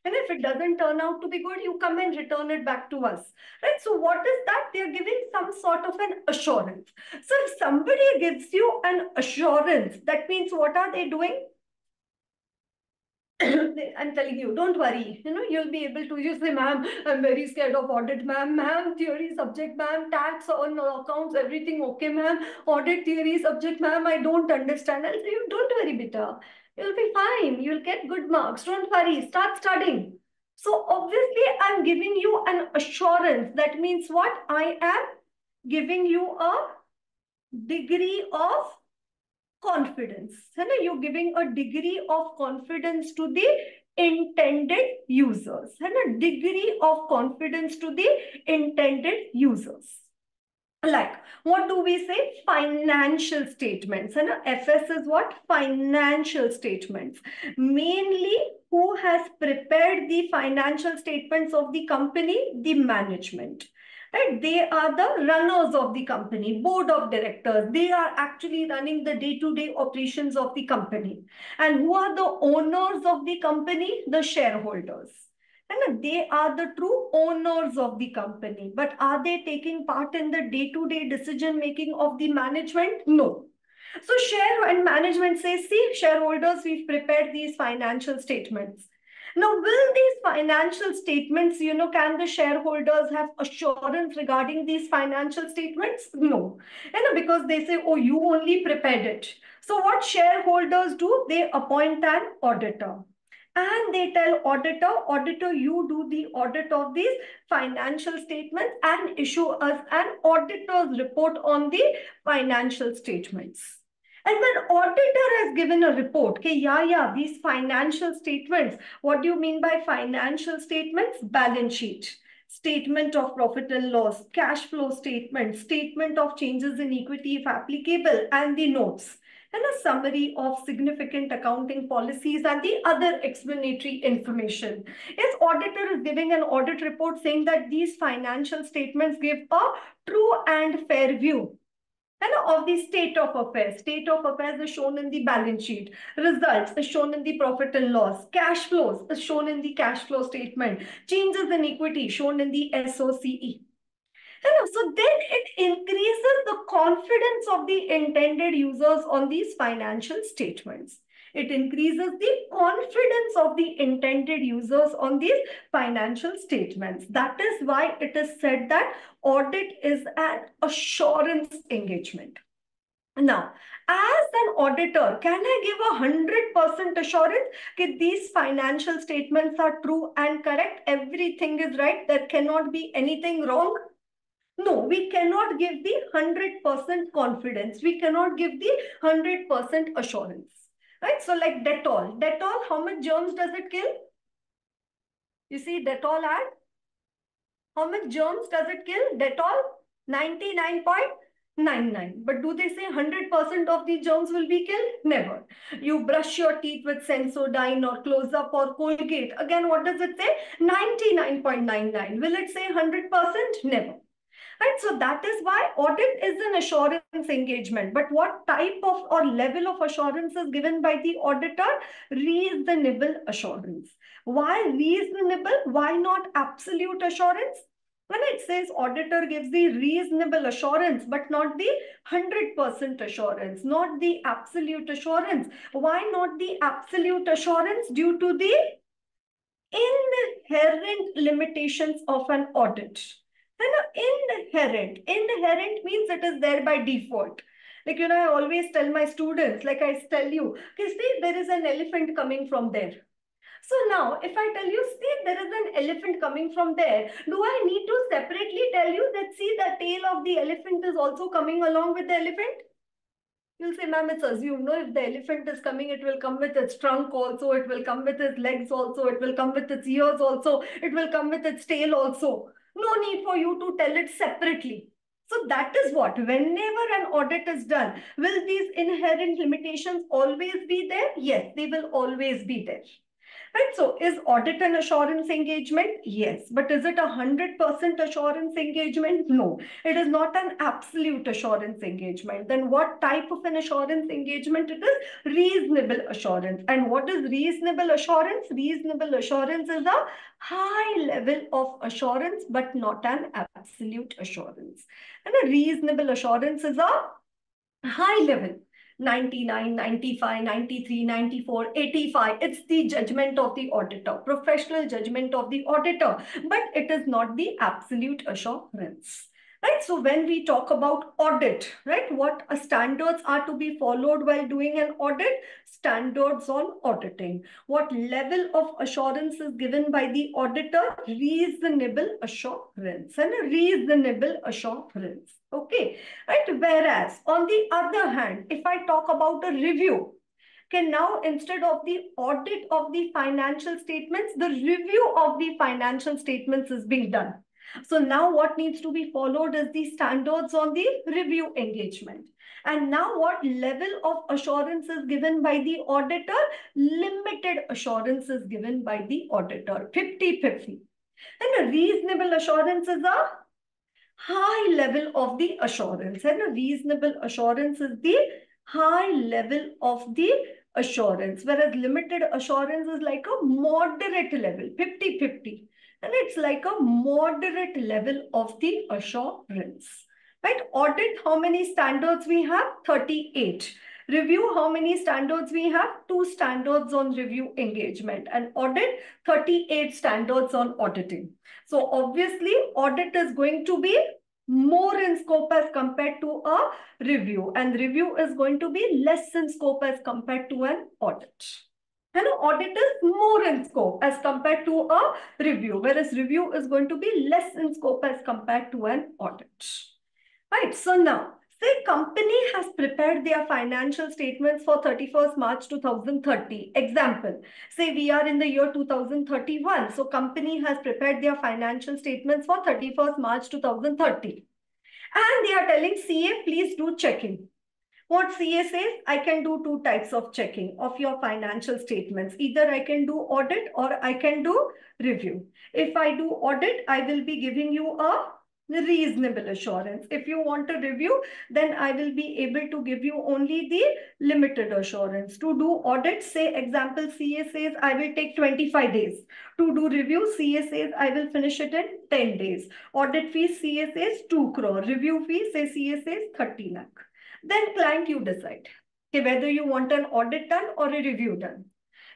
And if it doesn't turn out to be good, you come and return it back to us, right? So what is that? They are giving some sort of an assurance. So if somebody gives you an assurance, that means what are they doing? I'm telling you, don't worry, you know, you'll be able to, you say, ma'am, I'm very scared of audit, ma'am, theory, subject, ma'am, tax, on accounts, everything okay, ma'am, audit, theory, subject, ma'am, I don't understand. I'll say, you don't worry, beta, you'll be fine, you'll get good marks, don't worry, start studying. So obviously, I'm giving you an assurance. That means what? I am giving you a degree of confidence. You're giving a degree of confidence to the intended users. A degree of confidence to the intended users. Like, what do we say? Financial statements. And FS is what? Financial statements. Mainly, who has prepared the financial statements of the company? The management. Right? They are the runners of the company, board of directors. They are actually running the day-to-day operations of the company. And who are the owners of the company? The shareholders. And they are the true owners of the company. But are they taking part in the day-to-day decision-making of the management? No. So share and management says, see, shareholders, we've prepared these financial statements. Now, will these financial statements, you know, can the shareholders have assurance regarding these financial statements? No. You know, because they say, oh, you only prepared it. So what shareholders do? They appoint an auditor. And they tell auditor, auditor, you do the audit of these financial statements and issue us an auditor's report on the financial statements. And when auditor has given a report, okay, yeah, these financial statements, what do you mean by financial statements? Balance sheet, statement of profit and loss, cash flow statement, statement of changes in equity if applicable, and the notes, and a summary of significant accounting policies and the other explanatory information. If auditor is giving an audit report saying that these financial statements give a true and fair view, and of the state of affairs. State of affairs is shown in the balance sheet. Results is shown in the profit and loss. Cash flows is shown in the cash flow statement. Changes in equity shown in the SOCE. And so then it increases the confidence of the intended users on these financial statements. It increases the confidence of the intended users on these financial statements. That is why it is said that audit is an assurance engagement. Now, as an auditor, can I give a 100% assurance that these financial statements are true and correct? Everything is right. There cannot be anything wrong. No, we cannot give the 100% confidence. We cannot give the 100% assurance. Right? So like Dettol. Dettol, how much germs does it kill? You see Dettol ad? How much germs does it kill? Dettol, 99.99. But do they say 100% of the germs will be killed? Never. You brush your teeth with Sensodyne or Close-Up or Colgate. Again, what does it say? 99.99. Will it say 100%? Never. Right, so that is why audit is an assurance engagement. But what type of or level of assurance is given by the auditor? Reasonable assurance. Why reasonable? Why not absolute assurance? When it says auditor gives the reasonable assurance, but not the 100% assurance, not the absolute assurance. Why not the absolute assurance? Due to the inherent limitations of an audit. Inherent. Inherent means it is there by default. Like, you know, I always tell my students, like I tell you, okay, see, there is an elephant coming from there. So now, if I tell you, see, there is an elephant coming from there, do I need to separately tell you that, see, the tail of the elephant is also coming along with the elephant? You'll say, ma'am, it's assumed. No, if the elephant is coming, it will come with its trunk also. It will come with its legs also. It will come with its ears also. It will come with its tail also. No need for you to tell it separately. So that is what, whenever an audit is done, will these inherent limitations always be there? Yes, they will always be there. Right? So is audit an assurance engagement? Yes. But is it a 100% assurance engagement? No. It is not an absolute assurance engagement. Then what type of an assurance engagement it is? Reasonable assurance. And what is reasonable assurance? Reasonable assurance is a high level of assurance, but not an absolute assurance. And a reasonable assurance is a high level. 99, 95, 93, 94, 85. It's the judgment of the auditor, professional judgment of the auditor, but it is not the absolute assurance. Right? So when we talk about audit, right, what standards are to be followed while doing an audit? Standards on auditing. What level of assurance is given by the auditor? Reasonable assurance and a reasonable assurance. Okay, right. Whereas on the other hand, if I talk about a review, okay, now instead of the audit of the financial statements, the review of the financial statements is being done. So now what needs to be followed is the standards on the review engagement. And now what level of assurance is given by the auditor? Limited assurance is given by the auditor, 50-50. And a reasonable assurance is a high level of the assurance. And a reasonable assurance is the high level of the assurance. Whereas limited assurance is like a moderate level, 50-50. And it's like a moderate level of the assurance, right? Audit, how many standards we have? 38. Review, how many standards we have? 2 standards on review engagement. And audit, 38 standards on auditing. So obviously, audit is going to be more in scope as compared to a review. And review is going to be less in scope as compared to an audit. And audit is more in scope as compared to a review, whereas review is going to be less in scope as compared to an audit. Right, so now, say company has prepared their financial statements for 31st March 2030. Example, say we are in the year 2031. So company has prepared their financial statements for 31st March 2030. And they are telling CA, please do checking. What CA says, I can do 2 types of checking of your financial statements. Either I can do audit or I can do review. If I do audit, I will be giving you a reasonable assurance. If you want a review, then I will be able to give you only the limited assurance. To do audit, say example, CA says, I will take 25 days. To do review, CA says, I will finish it in 10 days. Audit fees, CA says 2 crore. Review fees, say CA says 30 lakh. Then client, you decide, okay, whether you want an audit done or a review done.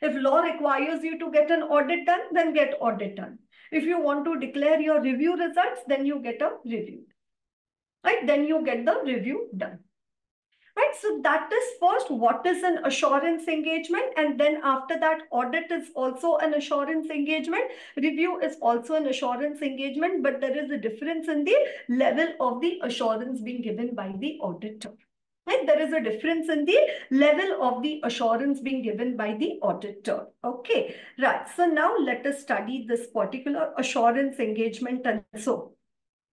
If law requires you to get an audit done, then get audit done. If you want to declare your review results, then you get a review. Right? Then you get the review done. Right? So that is first, what is an assurance engagement? And then after that, audit is also an assurance engagement. Review is also an assurance engagement, but there is a difference in the level of the assurance being given by the auditor. Right? There is a difference in the level of the assurance being given by the auditor. Okay, right. So now let us study this particular assurance engagement and so.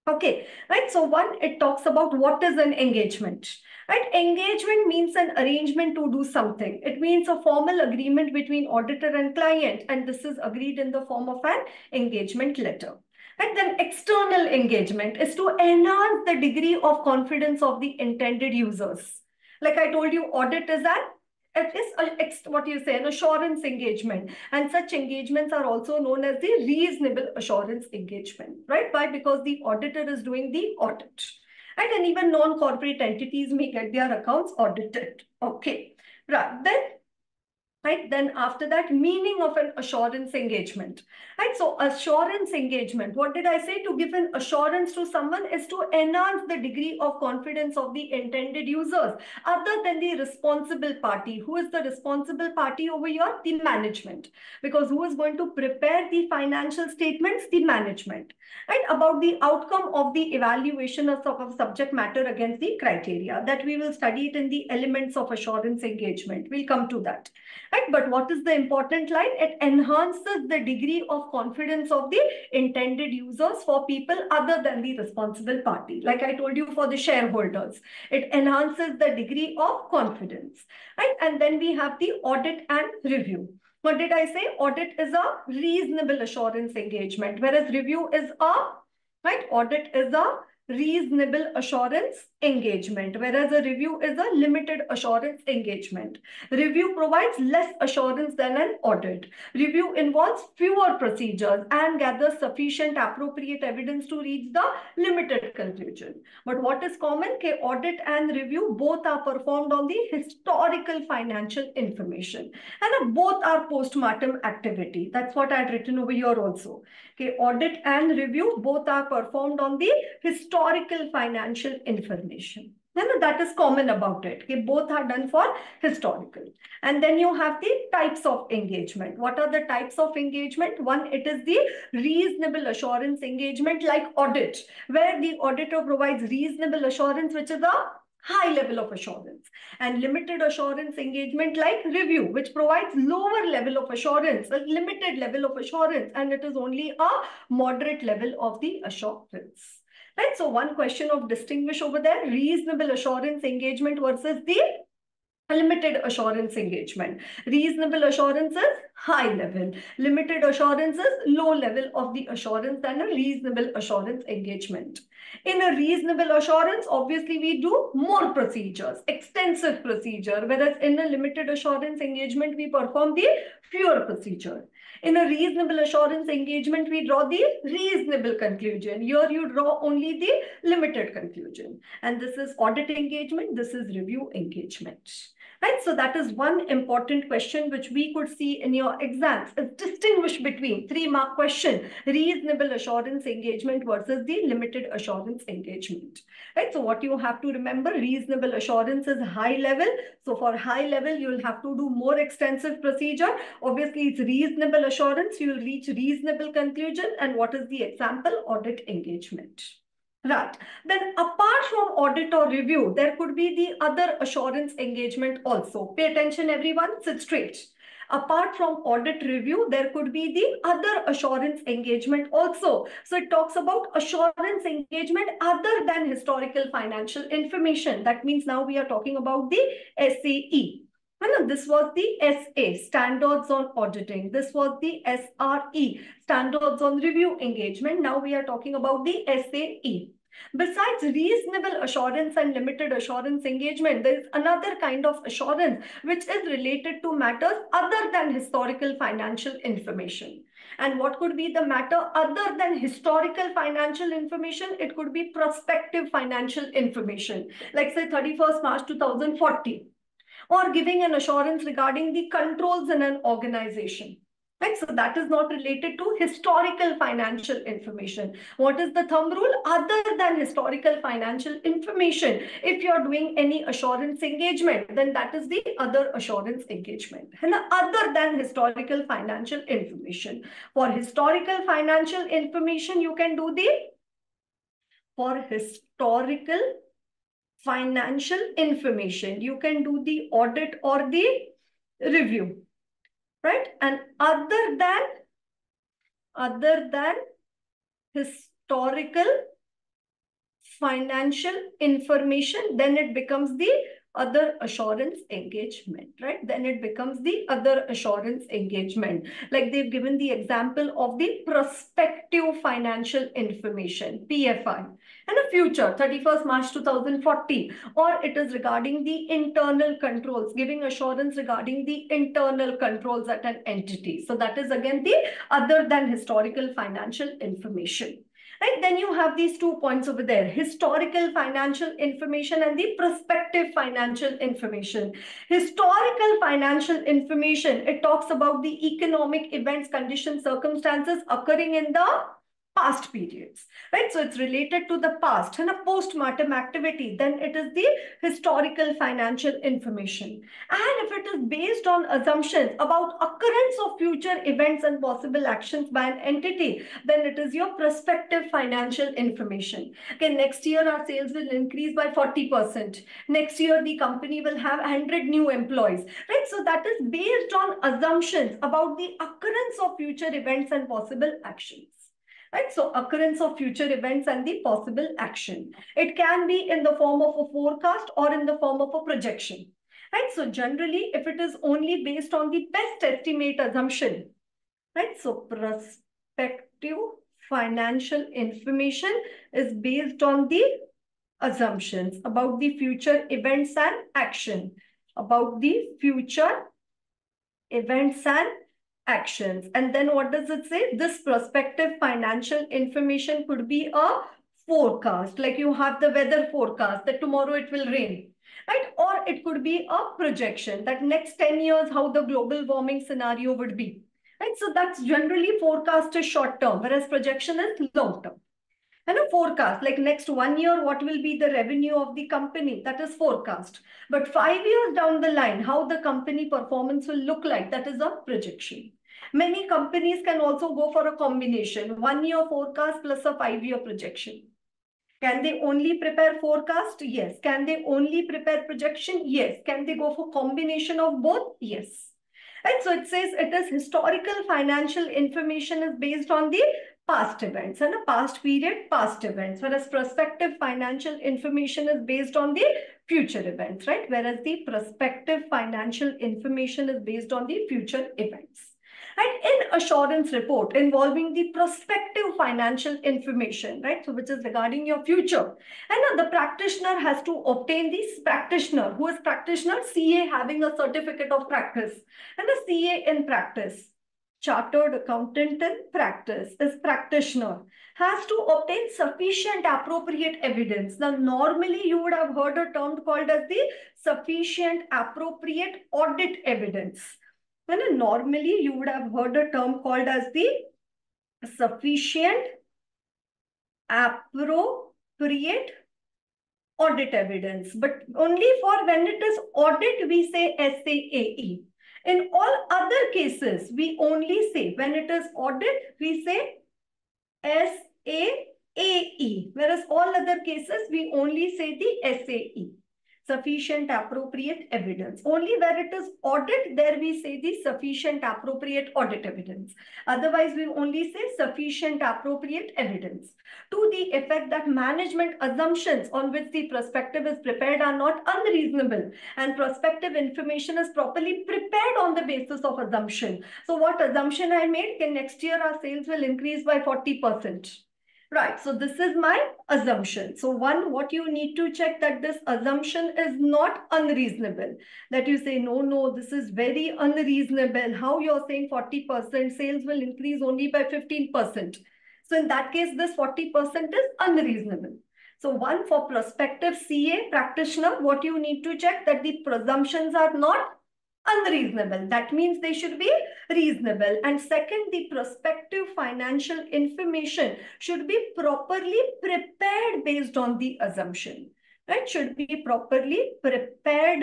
Okay, right. So one, it talks about what is an engagement. Right? Engagement means an arrangement to do something. It means a formal agreement between auditor and client, and this is agreed in the form of an engagement letter. And then external engagement is to enhance the degree of confidence of the intended users. Like I told you, audit is an assurance engagement. And such engagements are also known as the reasonable assurance engagement. Right? Why? Because the auditor is doing the audit. Right? And even non-corporate entities may get their accounts audited. Okay. Right. Then after that, meaning of an assurance engagement. Right? So assurance engagement, what did I say? To give an assurance to someone is to enhance the degree of confidence of the intended users other than the responsible party. Who is the responsible party over here? The management. Because who is going to prepare the financial statements? The management. Right? About the outcome of the evaluation of subject matter against the criteria. That we will study it in the elements of assurance engagement. We'll come to that. Right? right? But what is the important line? It enhances the degree of confidence of the intended users for people other than the responsible party. Like I told you, for the shareholders, it enhances the degree of confidence, right? And then we have the audit and review. What did I say? Audit is a reasonable assurance engagement, whereas review is a, right? Audit is a reasonable assurance engagement, whereas a review is a limited assurance engagement. Review provides less assurance than an audit. Review involves fewer procedures and gathers sufficient appropriate evidence to reach the limited conclusion. But what is common? Ke audit and review both are performed on the historical financial information, and both are post-mortem activity. That's what I had written over here also. Okay, audit and review both are performed on the historical financial information. And that is common about it. Okay, both are done for historical. And then you have the types of engagement. What are the types of engagement? One, it is the reasonable assurance engagement like audit, where the auditor provides reasonable assurance, which is a high level of assurance, and limited assurance engagement like review, which provides lower level of assurance, a limited level of assurance, and it is only a moderate level of the assurance. Right? So one question of distinguish over there, reasonable assurance engagement versus the limited assurance engagement. Reasonable assurance is high level. Limited assurance is low level of the assurance and a reasonable assurance engagement. In a reasonable assurance, obviously we do more procedures, extensive procedure, whereas in a limited assurance engagement, we perform the fewer procedure. In a reasonable assurance engagement, we draw the reasonable conclusion. Here you draw only the limited conclusion. And this is audit engagement, this is review engagement. Right, so that is one important question which we could see in your exams, is distinguish between 3-mark question, reasonable assurance engagement versus the limited assurance engagement. Right, so what you have to remember, reasonable assurance is high level. So for high level, you'll have to do more extensive procedure. Obviously, it's reasonable assurance. You'll reach reasonable conclusion. And what is the example? Audit engagement. Right. Then apart from audit or review, there could be the other assurance engagement also. Pay attention, everyone, sit straight. Apart from audit review, there could be the other assurance engagement also. So it talks about assurance engagement other than historical financial information. That means now we are talking about the SAE. And this was the SA, Standards on Auditing. This was the SRE, Standards on Review Engagement. Now we are talking about the SAE. Besides reasonable assurance and limited assurance engagement, there is another kind of assurance which is related to matters other than historical financial information. And what could be the matter other than historical financial information? It could be prospective financial information, like say 31st March 2040, or giving an assurance regarding the controls in an organization. Right, so that is not related to historical financial information. What is the thumb rule? Other than historical financial information, if you're doing any assurance engagement, then that is the other assurance engagement. And other than historical financial information. For historical financial information, you can do the... For historical financial information, you can do the audit or the review. Right? And other than historical financial information, then it becomes the other assurance engagement, right? Then it becomes the other assurance engagement. Like they've given the example of the prospective financial information, PFI, and a future, 31st March 2040, or it is regarding the internal controls, giving assurance regarding the internal controls at an entity. So that is again the other than historical financial information. Right, then you have these 2 points over there, historical financial information and the prospective financial information. Historical financial information, it talks about the economic events, conditions, circumstances occurring in the past periods, right? So it's related to the past and a post-mortem activity. Then it is the historical financial information. And if it is based on assumptions about occurrence of future events and possible actions by an entity, then it is your prospective financial information. Okay, next year our sales will increase by 40%. Next year the company will have 100 new employees, right? So that is based on assumptions about the occurrence of future events and possible actions. Right? So occurrence of future events and the possible action. It can be in the form of a forecast or in the form of a projection. Right? So generally, if it is only based on the best estimate assumption, right? So prospective financial information is based on the assumptions about the future events and action, about the future events and actions. And then what does it say? This prospective financial information could be a forecast, like you have the weather forecast that tomorrow it will rain, right? Or it could be a projection that next 10 years, how the global warming scenario would be, right? So that's generally forecast is short term, whereas projection is long term. And a forecast, like next 1 year, what will be the revenue of the company? That is forecast. But 5 years down the line, how the company performance will look like, that is a projection. Many companies can also go for a combination, 1 year forecast plus a 5 year projection. Can they only prepare forecast? Yes. Can they only prepare projection? Yes. Can they go for combination of both? Yes. And so it says it is historical financial information is based on the past events and a past period, past events, whereas prospective financial information is based on the future events, right? Whereas the prospective financial information is based on the future events. And in assurance report involving the prospective financial information, right? So which is regarding your future. And the practitioner has to obtain this practitioner, who is practitioner, CA having a certificate of practice and a CA in practice. Chartered accountant in practice is practitioner, has to obtain sufficient appropriate evidence. Now, normally you would have heard a term called as the sufficient appropriate audit evidence. And normally you would have heard a term called as the sufficient appropriate audit evidence. But only for when it is audit, we say SAAE. In all other cases, we only say, when it is audit, we say SAAE. Whereas all other cases, we only say the SAE, sufficient appropriate evidence. Only where it is audit, there we say the sufficient appropriate audit evidence. Otherwise, we only say sufficient appropriate evidence. To the effect that management assumptions on which the prospective is prepared are not unreasonable and prospective information is properly prepared on the basis of assumption. So what assumption I made? Okay, next year our sales will increase by 40%. Right, so this is my assumption. So one, what you need to check that this assumption is not unreasonable. That you say, no, this is very unreasonable. How you're saying 40%, sales will increase only by 15%. So in that case, this 40% is unreasonable. So one, for prospective CA practitioner, what you need to check that the presumptions are not unreasonable. That means they should be reasonable. And second, the prospective financial information should be properly prepared based on the assumption, right? Should be properly prepared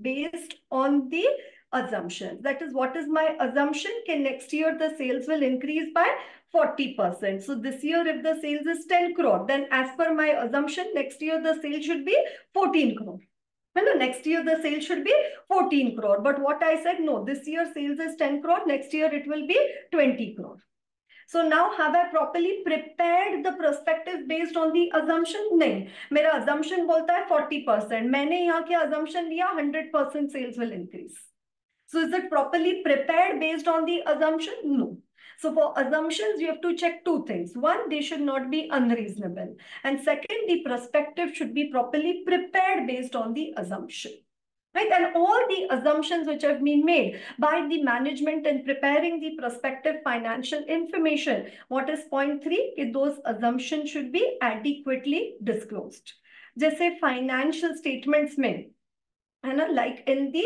based on the assumption. That is, what is my assumption? Okay, next year the sales will increase by 40%. So this year, if the sales is 10 crore, then as per my assumption, next year the sales should be 14 crore. No, next year the sales should be 14 crore. But what I said, no, this year sales is 10 crore. Next year it will be 20 crore. So now have I properly prepared the prospective based on the assumption? No. Mera assumption bolta hai 40%. Maine yahan kya assumption liya? 100% sales will increase. So is it properly prepared based on the assumption? No. So for assumptions, you have to check two things. One, they should not be unreasonable. And second, the prospective should be properly prepared based on the assumption. Right? And all the assumptions which have been made by the management in preparing the prospective financial information, what is point three? Those assumptions should be adequately disclosed. Just say financial statements mein, like in the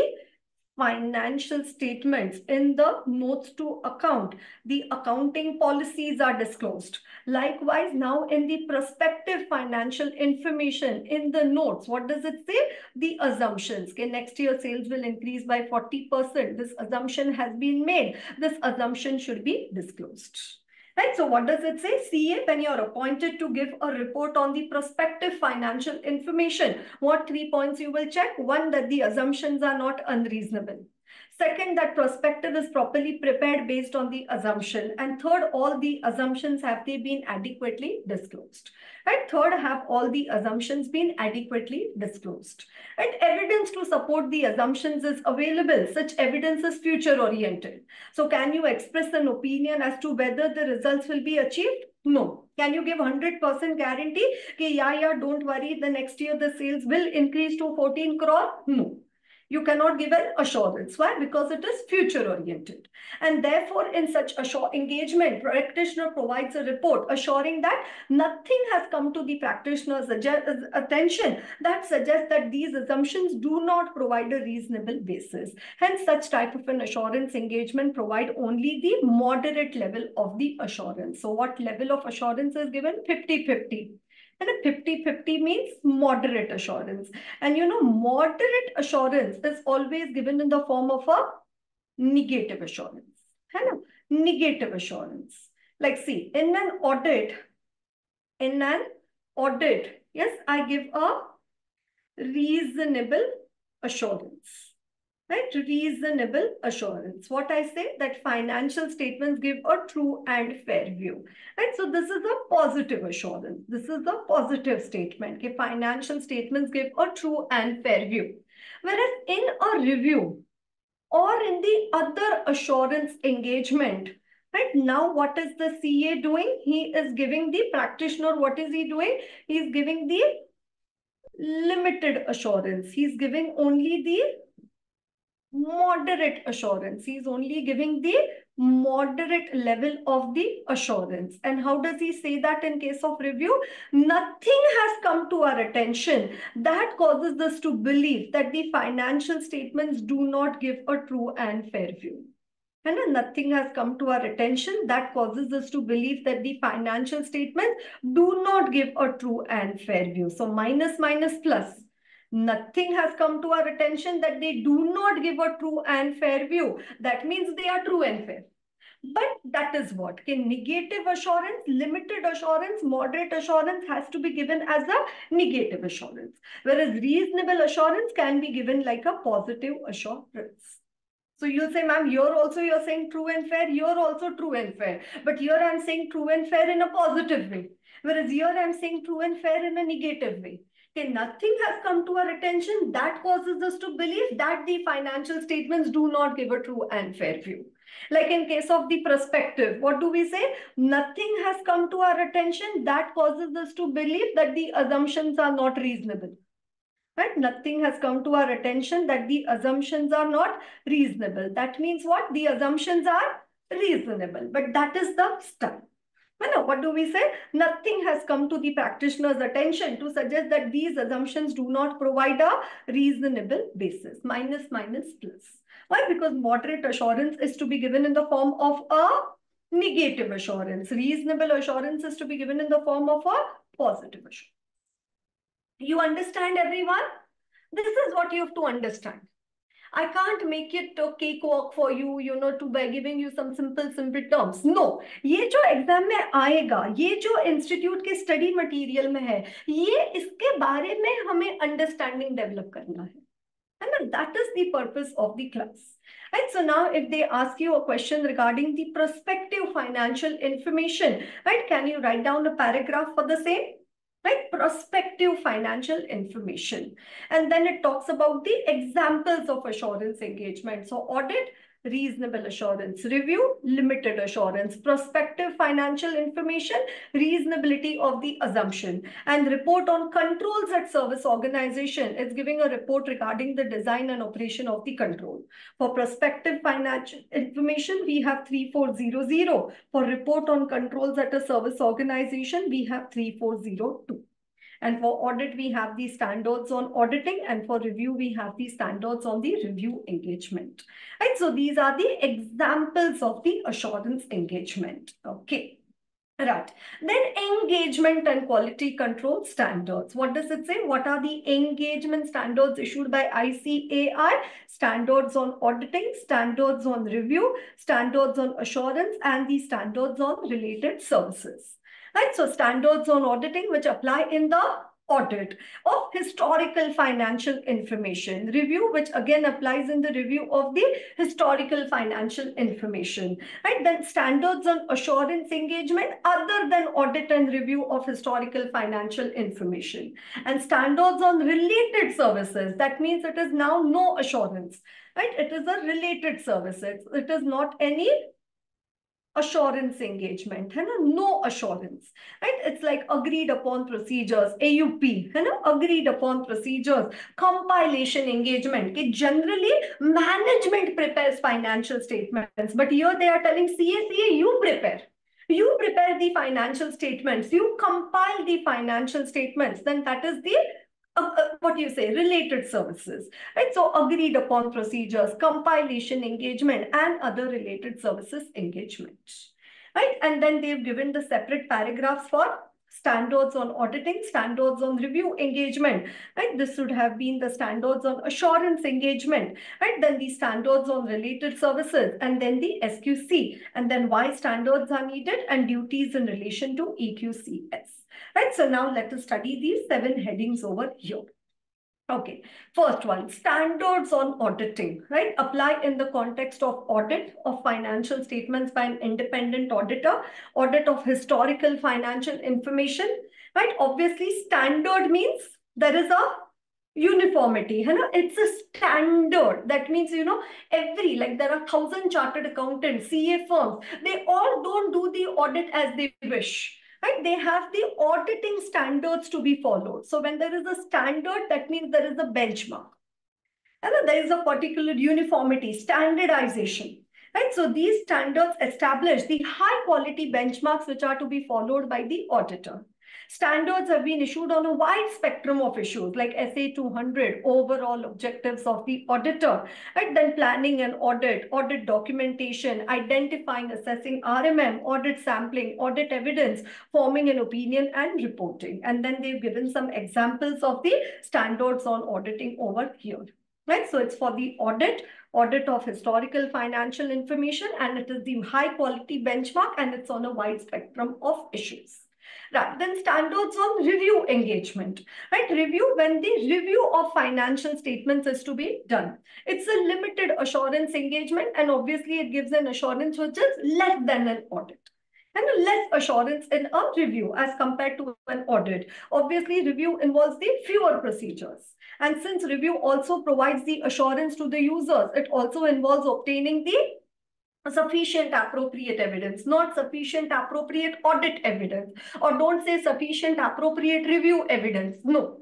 financial statements in the notes to account. The accounting policies are disclosed. Likewise, now in the prospective financial information in the notes, what does it say? The assumptions. Okay, next year sales will increase by 40%. This assumption has been made. This assumption should be disclosed. Right, so what does it say? CA, when you're appointed to give a report on the prospective financial information, what 3 points you will check? One, that the assumptions are not unreasonable. Second, that prospective is properly prepared based on the assumption. And third, all the assumptions, have they been adequately disclosed? And third, have all the assumptions been adequately disclosed? And evidence to support the assumptions is available. Such evidence is future-oriented. So can you express an opinion as to whether the results will be achieved? No. Can you give 100% guarantee? Okay, yeah, don't worry, the next year the sales will increase to 14 crore? No. You cannot give an assurance. Why? Because it is future-oriented. And therefore, in such engagement, practitioner provides a report assuring that nothing has come to the practitioner's attention that suggests that these assumptions do not provide a reasonable basis. Hence, such type of an assurance engagement provide only the moderate level of the assurance. So what level of assurance is given? 50-50. And a 50-50 means moderate assurance. And you know, moderate assurance is always given in the form of a negative assurance. Negative assurance. Like see, in an audit, yes, I give a reasonable assurance. Right? Reasonable assurance. What I say, that financial statements give a true and fair view. Right? So this is a positive assurance. This is a positive statement. Okay? Financial statements give a true and fair view. Whereas in a review or in the other assurance engagement, right? Now, what is the CA doing? He is giving the practitioner, what is he doing? He is giving the limited assurance. He is giving only the moderate assurance. He's only giving the moderate level of the assurance. And how does he say that in case of review? Nothing has come to our attention that causes us to believe that the financial statements do not give a true and fair view. And nothing has come to our attention that causes us to believe that the financial statements do not give a true and fair view. So minus, minus, plus. Nothing has come to our attention that they do not give a true and fair view. That means they are true and fair. But that is what? Okay, negative assurance, limited assurance, moderate assurance has to be given as a negative assurance. Whereas reasonable assurance can be given like a positive assurance. So you'll say, ma'am, here also you're saying true and fair, here also true and fair. But here I'm saying true and fair in a positive way. Whereas here I'm saying true and fair in a negative way. Okay, nothing has come to our attention that causes us to believe that the financial statements do not give a true and fair view. Like in case of the prospective, what do we say? Nothing has come to our attention that causes us to believe that the assumptions are not reasonable. Right? Nothing has come to our attention that the assumptions are not reasonable. That means what? The assumptions are reasonable, but that is the style. What do we say? Nothing has come to the practitioner's attention to suggest that these assumptions do not provide a reasonable basis. Minus, minus, plus. Why? Because moderate assurance is to be given in the form of a negative assurance. Reasonable assurance is to be given in the form of a positive assurance. You understand, everyone? This is what you have to understand. I can't make it a cakewalk for you, you know, to by giving you some simple terms. No, ये जो exam में आएगा, ये जो institute के study material में है, ये इसके बारे में हमें understanding develop करना है, and that is the purpose of the class. And so now, if they ask you a question regarding the prospective financial information, right? Can you write down a paragraph for the same? Right, prospective financial information. And then it talks about the examples of assurance engagement. So audit, reasonable assurance. Review, limited assurance. Prospective financial information, reasonability of the assumption. And report on controls at service organization. It's giving a report regarding the design and operation of the control. For prospective financial information, we have 3400. For report on controls at a service organization, we have 3402. And for audit, we have the standards on auditing, and for review, we have the standards on the review engagement. Right? So these are the examples of the assurance engagement. Okay. Right. Then engagement and quality control standards. What does it say? What are the engagement standards issued by ICAI? Standards on auditing, standards on review, standards on assurance, and the standards on related services. Right. So standards on auditing, which apply in the audit of historical financial information, review, which again applies in the review of the historical financial information, right? Then standards on assurance engagement other than audit and review of historical financial information, and standards on related services. That means it is now no assurance, right? It is a related services. It is not any assurance engagement, hai na? No assurance, right? It's like agreed upon procedures, AUP, hai na? Agreed upon procedures, compilation engagement. Ke generally, management prepares financial statements, but here they are telling CA, you prepare. You prepare the financial statements, you compile the financial statements, then that is the what do you say, related services, right? So agreed upon procedures, compilation engagement, and other related services engagement, right? And then they've given the separate paragraphs for standards on auditing, standards on review engagement, right? This should have been the standards on assurance engagement, right? Then the standards on related services, and then the SQC, and then why standards are needed and duties in relation to EQCS, right? So now let us study these 7 headings over here. Okay, first one, standards on auditing, right? Apply in the context of audit of financial statements by an independent auditor, audit of historical financial information, right? Obviously, standard means there is a uniformity, hai na? It's a standard. That means, you know, every, like there are 1,000 chartered accountants, CA firms, they all don't do the audit as they wish. Right? They have the auditing standards to be followed. So when there is a standard, that means there is a benchmark. And there is a particular uniformity, standardization. Right? So these standards establish the high quality benchmarks which are to be followed by the auditor. Standards have been issued on a wide spectrum of issues like SA 200, overall objectives of the auditor, and then planning and audit, audit documentation, identifying, assessing RMM, audit sampling, audit evidence, forming an opinion and reporting. And then they've given some examples of the standards on auditing over here. Right? So it's for the audit, audit of historical financial information, and it is the high quality benchmark, and it's on a wide spectrum of issues. Right. Then standards on review engagement, right? Review, when the review of financial statements is to be done. It's a limited assurance engagement, and obviously it gives an assurance which is less than an audit. And less assurance in a review as compared to an audit. Obviously, review involves the fewer procedures. And since review also provides the assurance to the users, it also involves obtaining the sufficient appropriate evidence, not sufficient appropriate audit evidence, or don't say sufficient appropriate review evidence. No.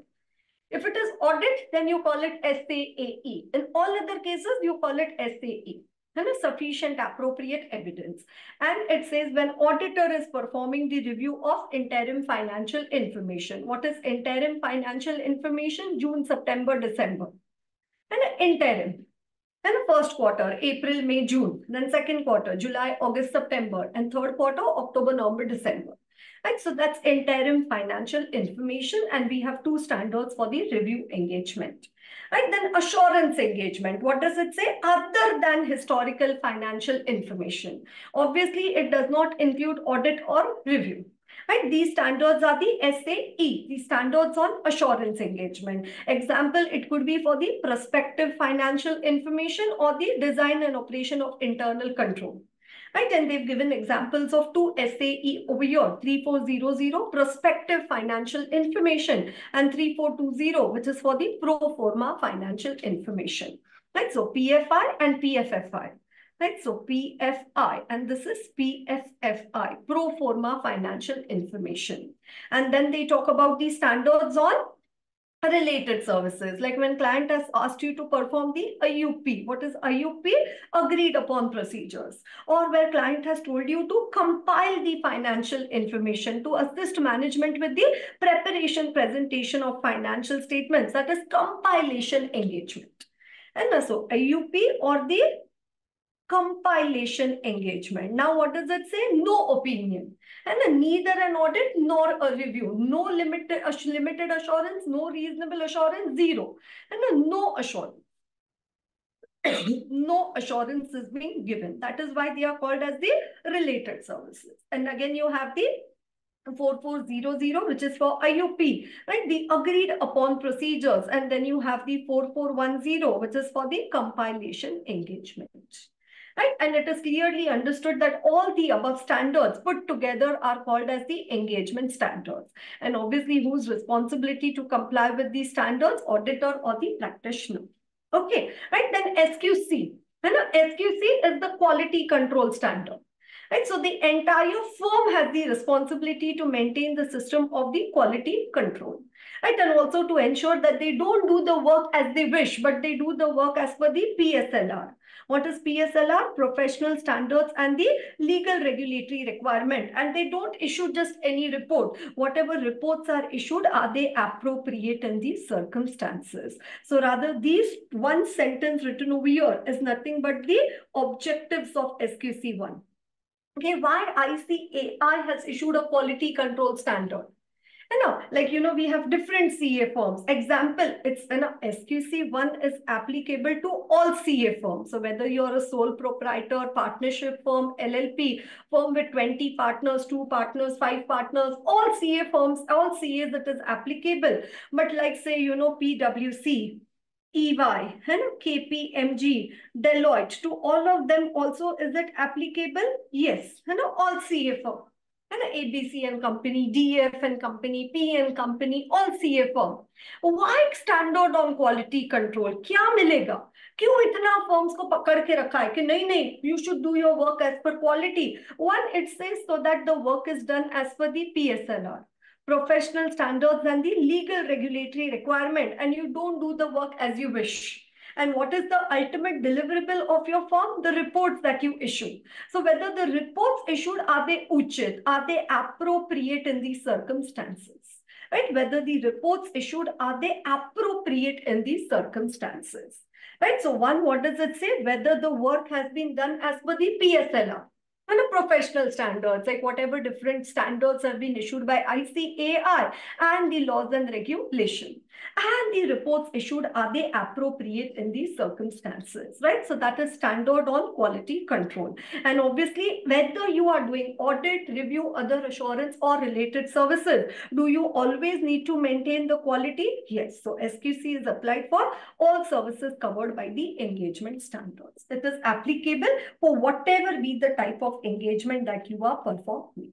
If it is audit, then you call it SAAE. In all other cases, you call it SAE. And a sufficient appropriate evidence. And it says when auditor is performing the review of interim financial information. What is interim financial information? June, September, December. And interim. Then first quarter, April, May, June. Then second quarter, July, August, September. And third quarter, October, November, December. Right? So that's interim financial information. And we have 2 standards for the review engagement. Right? Then assurance engagement. What does it say? Other than historical financial information. Obviously, it does not include audit or review. Right? These standards are the SAE, the standards on assurance engagement. Example, it could be for the prospective financial information or the design and operation of internal control. Right? And they've given examples of 2 SAE over here, 3400, prospective financial information, and 3420, which is for the pro forma financial information. Right? So PFI and PFFI. Right, so PFI, and this is PFFI, pro forma financial information. And then they talk about the standards on related services, like when client has asked you to perform the IUP. What is IUP? Agreed upon procedures. Or where client has told you to compile the financial information to assist management with the preparation, presentation of financial statements. That is compilation engagement. And so IUP or the compilation engagement. Now, what does it say? No opinion. And then neither an audit nor a review. No limited assurance, no reasonable assurance, zero. And then no assurance. No assurance is being given. That is why they are called as the related services. And again, you have the 4400, which is for IUP, right? The agreed upon procedures. And then you have the 4410, which is for the compilation engagement. Right? And it is clearly understood that all the above standards put together are called as the engagement standards. And obviously, whose responsibility to comply with these standards? Auditor or the practitioner. Okay, right? Then SQC. And SQC is the quality control standard. Right? So the entire firm has the responsibility to maintain the system of the quality control. Right? And also to ensure that they don't do the work as they wish, but they do the work as per the PSLR. What is PSLR? Professional standards and the legal regulatory requirement. And they don't issue just any report. Whatever reports are issued, are they appropriate in these circumstances? So rather, these one sentence written over here is nothing but the objectives of SQC1. Okay, why ICAI has issued a quality control standard? Like, you know, we have different CA firms. Example, it's an SQC1 is applicable to all CA firms. So whether you're a sole proprietor, partnership firm, LLP, firm with 20 partners, 2 partners, 5 partners, all CA firms, all CAs that is applicable. But like say, you know, PwC, EY, KPMG, Deloitte, to all of them also, is it applicable? Yes, all CA firms. And ABC and company, DF and company, P and company, all CA firm. Why standard on quality control? Kya milega? Kyun itna firms ko pakad ke rakha hai ki nahi nahi, you should do your work as per quality. One, it says so that the work is done as per the PSLR, professional standards and the legal regulatory requirement, and you don't do the work as you wish. And what is the ultimate deliverable of your firm? The reports that you issue. So whether the reports issued, are they uchit? Are they appropriate in these circumstances? Right? Whether the reports issued, are they appropriate in these circumstances? Right? So one, what does it say? Whether the work has been done as per the PSLR. And a professional standards, like whatever different standards have been issued by ICAI and the laws and regulation. And the reports issued, are they appropriate in these circumstances, right? So that is standard on quality control. And obviously, whether you are doing audit, review, other assurance or related services, do you always need to maintain the quality? Yes. So SQC is applied for all services covered by the engagement standards. It is applicable for whatever be the type of engagement that you are performing.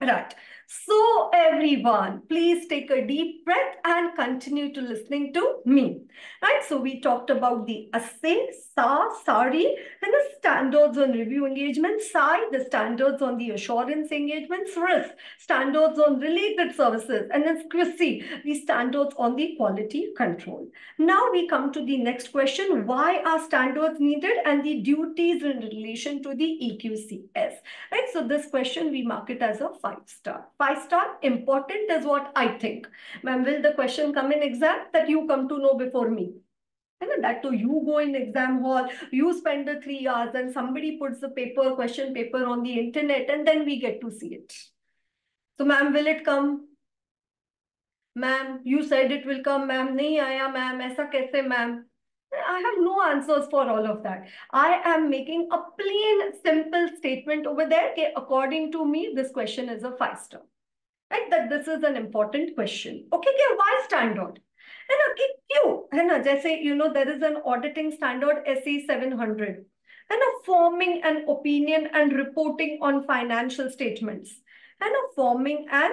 Right. So everyone, please take a deep breath and continue to listening to me. Right. So we talked about the assay, SARI, and the standards on review engagement, SAI, the standards on the assurance engagements, RIS, standards on related services, and then SQC, the standards on the quality control. Now we come to the next question, why are standards needed and the duties in relation to the EQCS? Right. So this question we mark it as a 5-star. 5-star important is what I think. Ma'am, will the question come in exam that you come to know before me? And that too, you go in exam hall, you spend the 3 hours and somebody puts the paper, question paper on the internet and then we get to see it. So ma'am, will it come? Ma'am, you said it will come, ma'am. Nahi aaya, ma'am. Aisa kaise, ma'am? I have no answers for all of that. I am making a plain, simple statement over there. Okay, according to me, this question is a 5-star. Right? That this is an important question. Okay, okay, why standard? And okay, you, you know, there is an auditing standard SE 700. And forming an opinion and reporting on financial statements. And forming an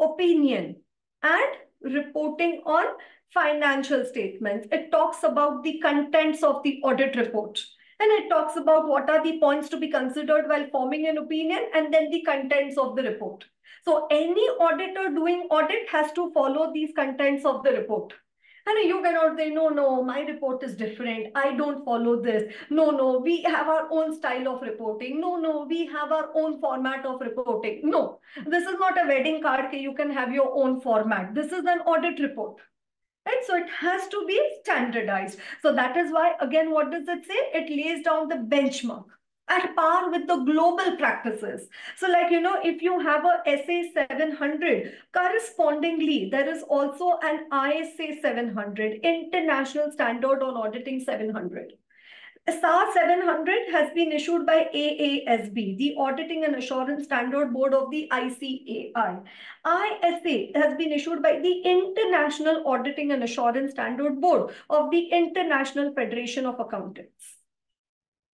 opinion and reporting on financial statements. It talks about the contents of the audit report. and it talks about what are the points to be considered while forming an opinion and then the contents of the report. So any auditor doing audit has to follow these contents of the report. And you cannot say, no, no, my report is different. I don't follow this. No, no, we have our own style of reporting. No, no, we have our own format of reporting. No, this is not a wedding card. You can have your own format. This is an audit report. Right? So it has to be standardized. So that is why, again, what does it say? It lays down the benchmark at par with the global practices. So like, you know, if you have a SA 700, correspondingly, there is also an ISA 700, International Standard on Auditing 700. SAR 700 has been issued by AASB, the Auditing and Assurance Standard Board of the ICAI. ISA has been issued by the International Auditing and Assurance Standard Board of the International Federation of Accountants.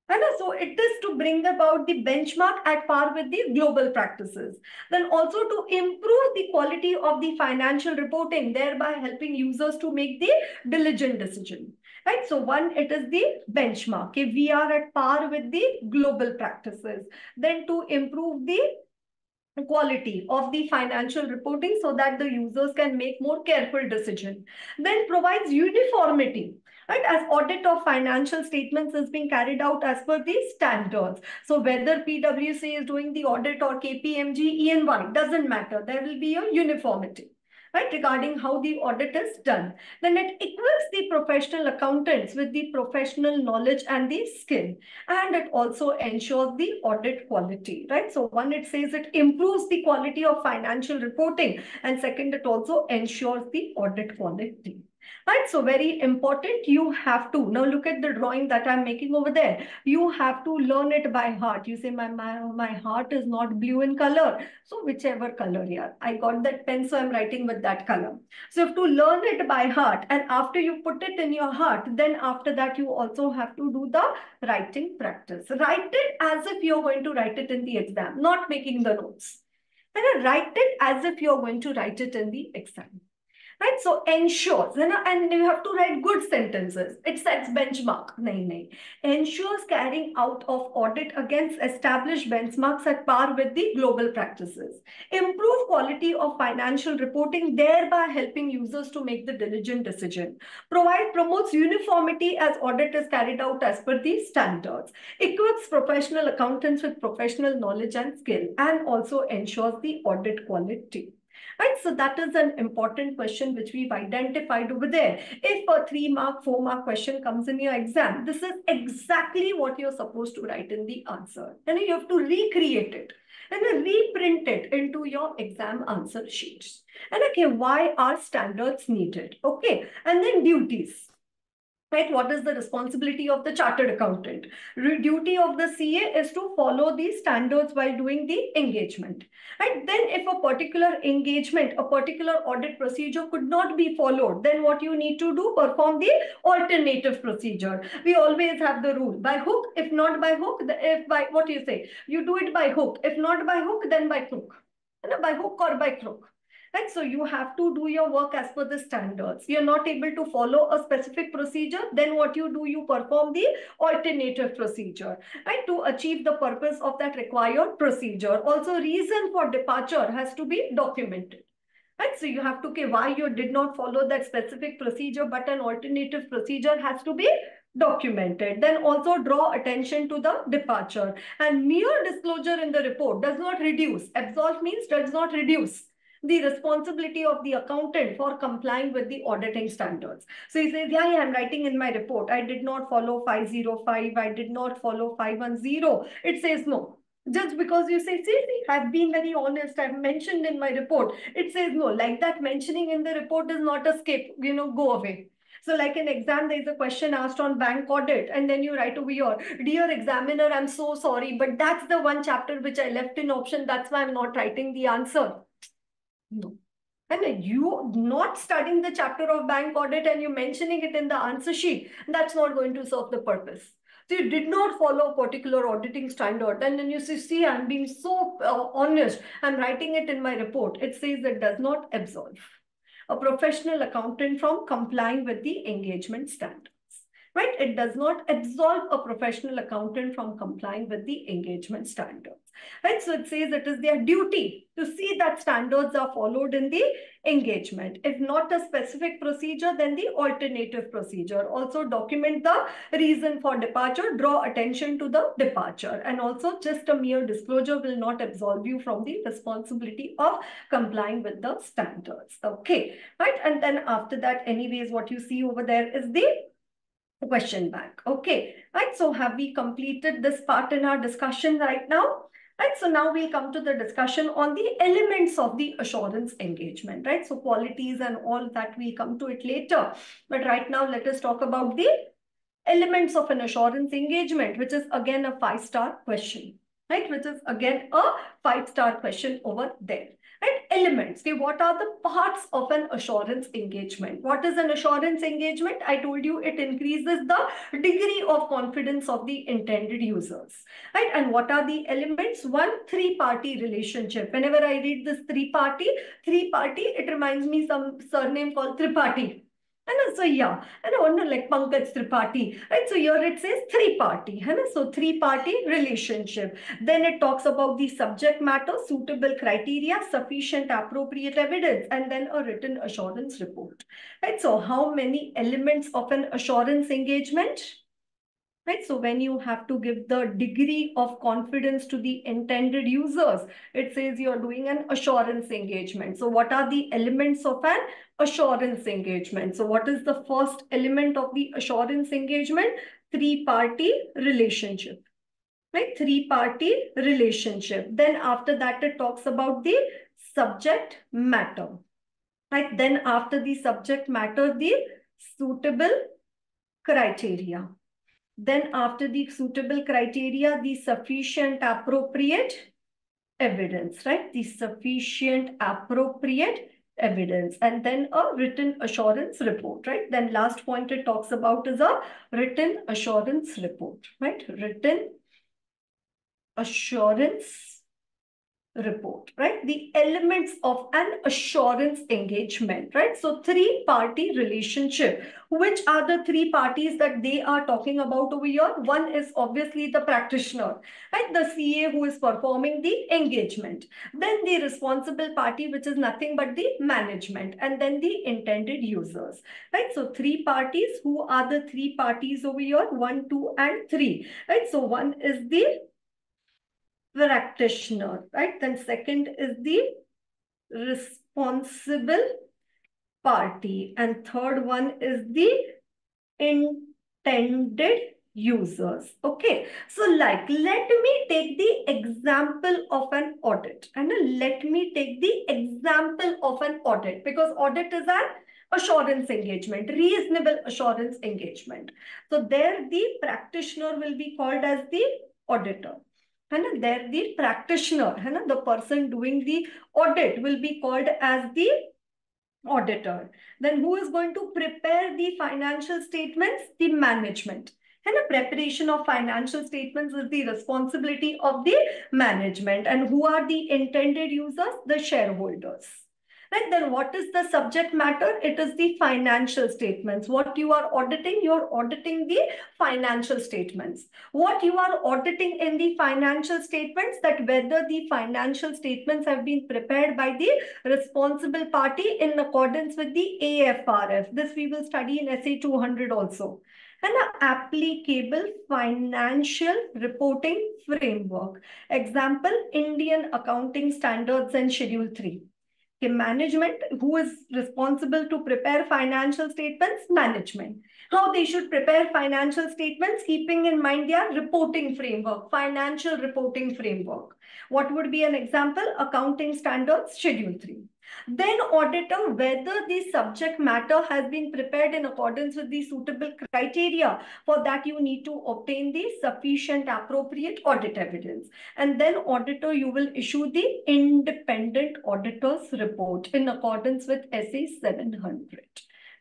And so it is to bring about the benchmark at par with the global practices. Then also to improve the quality of the financial reporting, thereby helping users to make the diligent decision. Right? So one, it is the benchmark. If we are at par with the global practices, then to improve the quality of the financial reporting so that the users can make more careful decision. Then provides uniformity. Right? As audit of financial statements is being carried out as per the standards. So whether PwC is doing the audit or KPMG, EY, doesn't matter. There will be a uniformity, right, regarding how the audit is done. Then it equips the professional accountants with the professional knowledge and the skill. And it also ensures the audit quality, right? So one, it says it improves the quality of financial reporting. And second, it also ensures the audit quality. Right, so very important, you have to, now look at the drawing that I'm making over there. You have to learn it by heart. You say, my heart is not blue in color. So whichever color here, I got that pen, so I'm writing with that color. So you have to learn it by heart. And after you put it in your heart, then after that, you also have to do the writing practice. Write it as if you're going to write it in the exam, not making the notes. And write it as if you're going to write it in the exam. Right? So ensures, and you have to write good sentences. It sets benchmark. Ensures carrying out of audit against established benchmarks at par with the global practices. Improve quality of financial reporting, thereby helping users to make the diligent decision. Promotes uniformity as audit is carried out as per the standards. Equips professional accountants with professional knowledge and skill, and also ensures the audit quality. Right, so that is an important question which we've identified over there. If a 3-mark, 4-mark question comes in your exam, this is exactly what you're supposed to write in the answer. And you have to recreate it and reprint it into your exam answer sheets. And okay, why are standards needed? Okay, and then duties. Right? What is the responsibility of the chartered accountant? Duty of the CA is to follow the standards while doing the engagement. Right? Then if a particular engagement, a particular audit procedure could not be followed, then what you need to do, perform the alternative procedure. We always have the rule, by hook, if not by hook, if by, what do you say? You do it by hook, if not by hook, then by crook. No, by hook or by crook. Right? So you have to do your work as per the standards. You're not able to follow a specific procedure, then what you do, you perform the alternative procedure, right, to achieve the purpose of that required procedure. Also, reason for departure has to be documented. Right? So you have to, okay, why you did not follow that specific procedure, but an alternative procedure has to be documented. Then also draw attention to the departure. And mere disclosure in the report does not reduce. Absolve means does not reduce the responsibility of the accountant for complying with the auditing standards. So he says, yeah, I'm writing in my report, I did not follow 505, I did not follow 510. It says no. Just because you say, see, I've been very honest, I've mentioned in my report. It says no. Like that mentioning in the report is not a skip, you know, go away. So like an exam, there is a question asked on bank audit, and then you write over here, dear examiner, I'm so sorry, but that's the one chapter which I left in option. That's why I'm not writing the answer. No. And you not studying the chapter of bank audit and you mentioning it in the answer sheet, that's not going to serve the purpose. So you did not follow a particular auditing standard. And then you say, see, I'm being so honest, I'm writing it in my report. It says that does not absolve a professional accountant from complying with the engagement standards. right? It does not absolve a professional accountant from complying with the engagement standards, right? So it says it is their duty to see that standards are followed in the engagement. If not a specific procedure, then the alternative procedure. Also document the reason for departure, draw attention to the departure. And also just a mere disclosure will not absolve you from the responsibility of complying with the standards. Okay, right? And then after that, anyways, what you see over there is the question bank. Okay, right? So have we completed this part in our discussion right now? Right, so now we'll come to the discussion on the elements of the assurance engagement, right? So qualities and all that, we'll come to it later. But right now, let us talk about the elements of an assurance engagement, which is again a five-star question, right? Which is again a five-star question over there. Right? Elements. Okay, what are the parts of an assurance engagement? What is an assurance engagement? I told you it increases the degree of confidence of the intended users. Right? And what are the elements? One, three-party relationship. Whenever I read this three-party, it reminds me some surname called Tripathi. And so, yeah, and I wonder like Pankaj Tripathi, right? So here it says three-party, so three-party relationship. Then it talks about the subject matter, suitable criteria, sufficient appropriate evidence, and then a written assurance report, right? So how many elements of an assurance engagement? Right, so when you have to give the degree of confidence to the intended users, it says you're doing an assurance engagement. So what are the elements of an assurance engagement? So what is the first element of the assurance engagement? Three-party relationship. Right, three-party relationship. Then after that, it talks about the subject matter. Right, then after the subject matter, the suitable criteria. Then after the suitable criteria, the sufficient appropriate evidence, right? The sufficient appropriate evidence, and then a written assurance report, right? Then last point it talks about is a written assurance report, right? Written assurance report, right? The elements of an assurance engagement, right? So three-party relationship. Which are the three parties that they are talking about over here? One is obviously the practitioner, right? The CA who is performing the engagement. Then the responsible party, which is nothing but the management, and then the intended users, right? So three parties. Who are the three parties over here? One, two, and three, right? So one is the practitioner, right? Then second is the responsible party, and third one is the intended users. Okay, so like, let me take the example of an audit, and let me take the example of an audit, because audit is an assurance engagement, reasonable assurance engagement. So there the practitioner will be called as the auditor. And there the practitioner, the person doing the audit, will be called as the auditor. Then who is going to prepare the financial statements? The management. And the preparation of financial statements is the responsibility of the management. And who are the intended users? The shareholders. Right? Then what is the subject matter? It is the financial statements. What you are auditing? You are auditing the financial statements. What you are auditing in the financial statements, that whether the financial statements have been prepared by the responsible party in accordance with the AFRF. This we will study in Essay 200 also. And the applicable financial reporting framework. Example, Indian Accounting Standards and Schedule 3. Management, who is responsible to prepare financial statements? Management. How they should prepare financial statements, keeping in mind their reporting framework, financial reporting framework. What would be an example? Accounting Standards Schedule 3. Then auditor, whether the subject matter has been prepared in accordance with the suitable criteria. For that, you need to obtain the sufficient appropriate audit evidence. And then auditor, you will issue the independent auditor's report in accordance with Essay 700,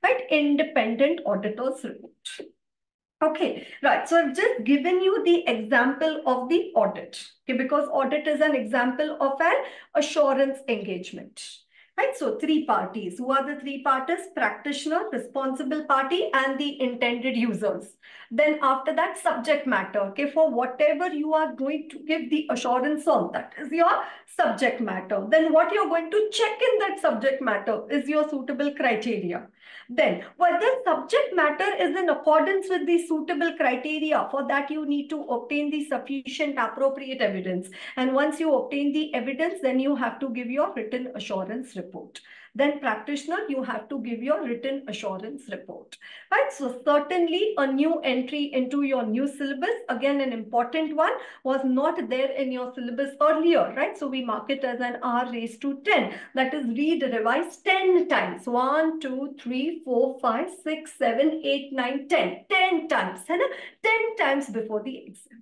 right? Independent auditor's report. Okay, right. So I've just given you the example of the audit, okay, because audit is an example of an assurance engagement. Right? So three parties. Who are the three parties? Practitioner, responsible party, and the intended users. Then after that, subject matter. Okay, for whatever you are going to give the assurance on, that is your subject matter. Then what you're going to check in that subject matter is your suitable criteria. Then whether subject matter is in accordance with the suitable criteria, for that you need to obtain the sufficient appropriate evidence. And once you obtain the evidence, then you have to give your written assurance report. Then practitioner, you have to give your written assurance report. Right? So certainly a new entry into your new syllabus, again an important one, was not there in your syllabus earlier. Right? So we mark it as an R raised to 10. That is read, revise 10 times. 1, 2, 3, 4, 5, 6, 7, 8, 9, 10. 10 times. 10 times before the exam.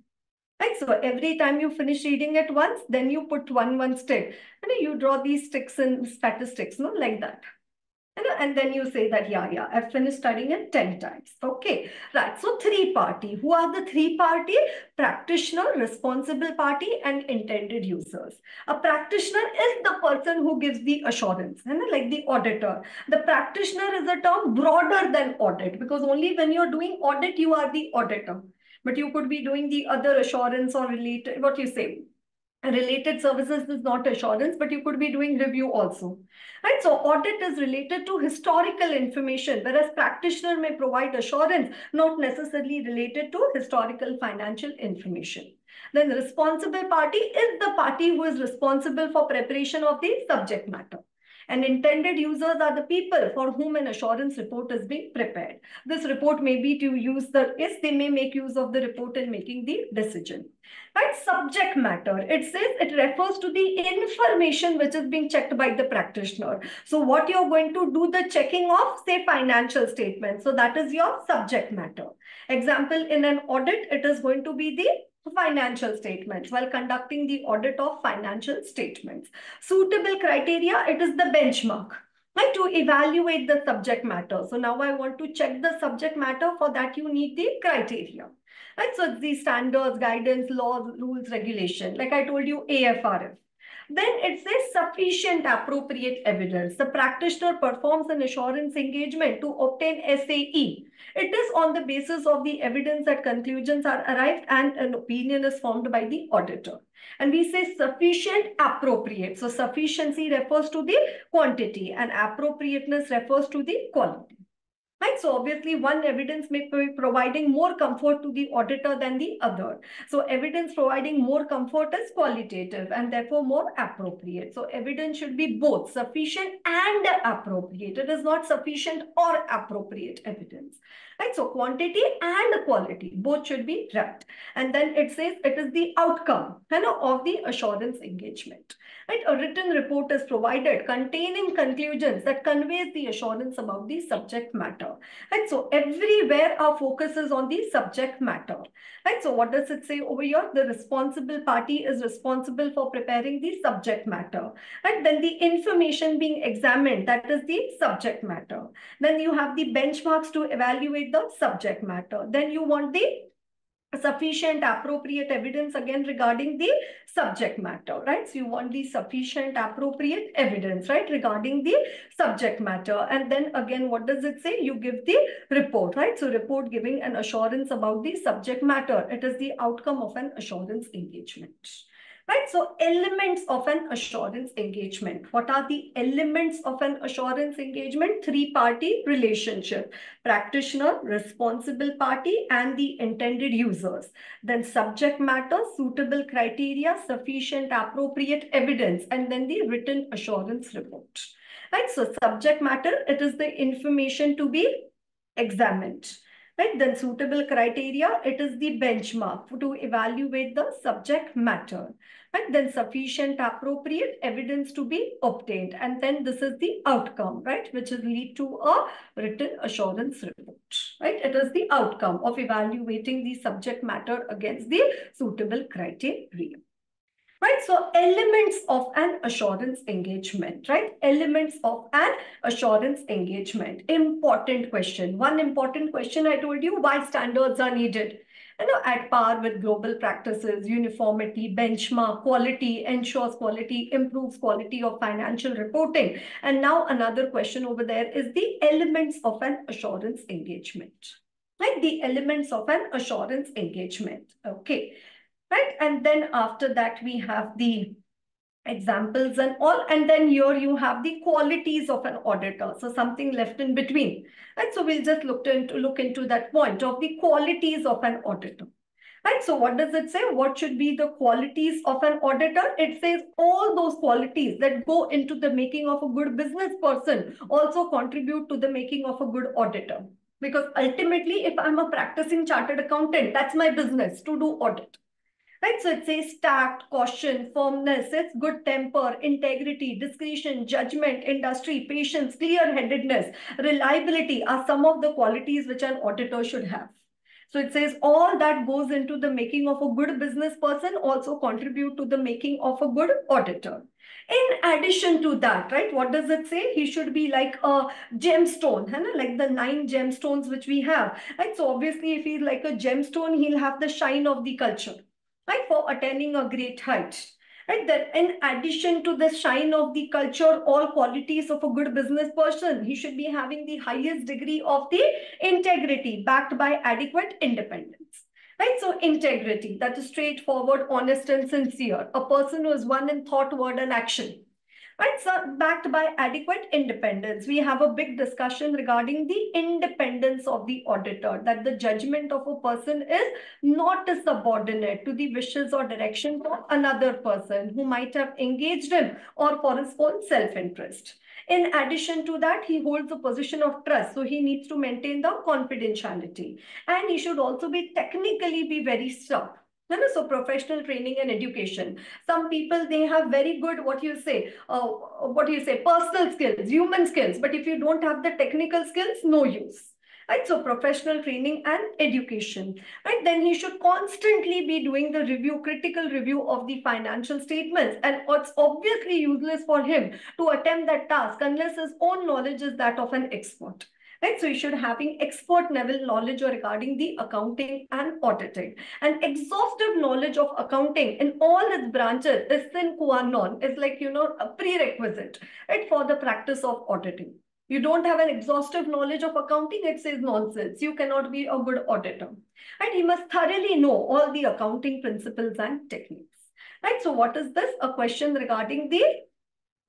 Right? So every time you finish reading it once, then you put one stick. And you draw these sticks in statistics, no, like that. And then you say that, yeah, I've finished studying it 10 times. Okay, right. So three party. Who are the three party? Practitioner, responsible party, and intended users. A practitioner is the person who gives the assurance, like the auditor. The practitioner is a term broader than audit, because only when you're doing audit, you are the auditor. But you could be doing the other assurance or related, what you say, related services is not assurance, but you could be doing review also. Right? So audit is related to historical information, whereas practitioner may provide assurance, not necessarily related to historical financial information. Then the responsible party is the party who is responsible for preparation of the subject matter. And intended users are the people for whom an assurance report is being prepared. This report may be to use the, yes, they may make use of the report in making the decision. Right? Subject matter. It says it refers to the information which is being checked by the practitioner. So what you're going to do the checking of, say, financial statements. So that is your subject matter. Example, in an audit, it is going to be the financial statements while conducting the audit of financial statements. Suitable criteria, it is the benchmark, right, to evaluate the subject matter. So now I want to check the subject matter. For that, you need the criteria. Right? So it's the standards, guidance, laws, rules, regulation. Like I told you, AFRF. Then it says sufficient appropriate evidence. The practitioner performs an assurance engagement to obtain SAE. It is on the basis of the evidence that conclusions are arrived and an opinion is formed by the auditor. And we say sufficient appropriate. So sufficiency refers to the quantity and appropriateness refers to the quality. Right? So obviously one evidence may be providing more comfort to the auditor than the other. So evidence providing more comfort is qualitative and therefore more appropriate. So evidence should be both sufficient and appropriate. It is not sufficient or appropriate evidence. Right? So quantity and quality, both should be right. And then it says it is the outcome of the assurance engagement. Right? A written report is provided containing conclusions that conveys the assurance about the subject matter. And so everywhere our focus is on the subject matter. Right? So what does it say over here? The responsible party is responsible for preparing the subject matter. And then the information being examined, that is the subject matter. Then you have the benchmarks to evaluate the subject matter. Then you want the sufficient appropriate evidence again regarding the subject matter, right? So you want the sufficient appropriate evidence, right, regarding the subject matter. And then again, what does it say? You give the report, right? So report giving an assurance about the subject matter. It is the outcome of an assurance engagement. Right? So elements of an assurance engagement. What are the elements of an assurance engagement? Three-party relationship. Practitioner, responsible party, and the intended users. Then subject matter, suitable criteria, sufficient appropriate evidence, and then the written assurance report. Right? So subject matter, it is the information to be examined. Right? Then suitable criteria, it is the benchmark to evaluate the subject matter. Right? Then sufficient appropriate evidence to be obtained. And then this is the outcome, right, which will lead to a written assurance report. Right? It is the outcome of evaluating the subject matter against the suitable criteria. Right, so elements of an assurance engagement, right? Elements of an assurance engagement. Important question. One important question I told you, why standards are needed. at par with global practices. Uniformity, benchmark, quality, ensures quality, improves quality of financial reporting. And now another question over there is the elements of an assurance engagement. Right, the elements of an assurance engagement. Okay, right, and then after that we have the examples and all, and then here you have the qualities of an auditor, so something left in between, right? So we'll just look into that point of the qualities of an auditor, right? So what does it say? What should be the qualities of an auditor? It says all those qualities that go into the making of a good business person also contribute to the making of a good auditor, because ultimately if I'm a practicing chartered accountant, that's my business, to do audit. Right, so it says tact, caution, firmness, it's good temper, integrity, discretion, judgment, industry, patience, clear-headedness, reliability are some of the qualities which an auditor should have. So it says all that goes into the making of a good business person also contribute to the making of a good auditor. In addition to that, right, what does it say? He should be like a gemstone, like the 9 gemstones which we have. Right? So obviously if he's like a gemstone, he'll have the shine of the culture. Right, for attaining a great height. Right, then in addition to the shine of the culture, all qualities of a good business person, he should be having the highest degree of the integrity backed by adequate independence. Right, so integrity, that is straightforward, honest and sincere. A person who is one in thought, word and action. Right, so backed by adequate independence. We have a big discussion regarding the independence of the auditor, that the judgment of a person is not subordinate to the wishes or direction of another person who might have engaged him or for his own self-interest. In addition to that, he holds a position of trust, so he needs to maintain the confidentiality. And he should also be technically very sharp. So professional training and education. Some people, they have very good, personal skills, human skills. But if you don't have the technical skills, no use. Right? So professional training and education. Right? Then he should constantly be doing the review, critical review of the financial statements. And it's obviously useless for him to attempt that task unless his own knowledge is that of an expert. Right? So you should having expert level knowledge regarding the accounting and auditing. And exhaustive knowledge of accounting in all its branches is sine qua non. It's like, a prerequisite, right, for the practice of auditing. You don't have an exhaustive knowledge of accounting, it says nonsense. You cannot be a good auditor. And he must thoroughly know all the accounting principles and techniques. Right? So what is this? A question regarding the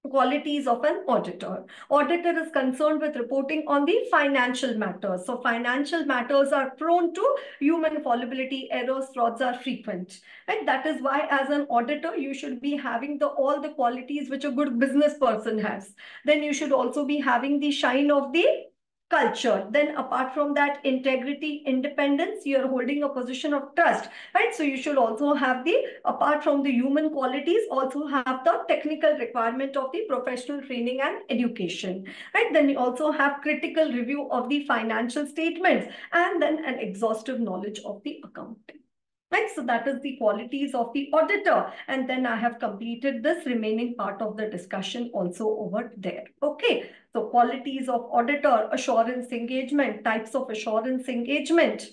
qualities of an auditor. Auditor is concerned with reporting on the financial matters. So financial matters are prone to human fallibility, errors, frauds are frequent. And that is why as an auditor, you should be having all the qualities which a good business person has. Then you should also be having the shine of the culture. Then apart from that, integrity, independence, you're holding a position of trust, right? So you should also have apart from the human qualities, also have the technical requirement of the professional training and education, right? Then you also have critical review of the financial statements and then an exhaustive knowledge of the accounting. Right, so that is the qualities of the auditor. And then I have completed this remaining part of the discussion also over there. Okay, so qualities of auditor, assurance engagement, types of assurance engagement,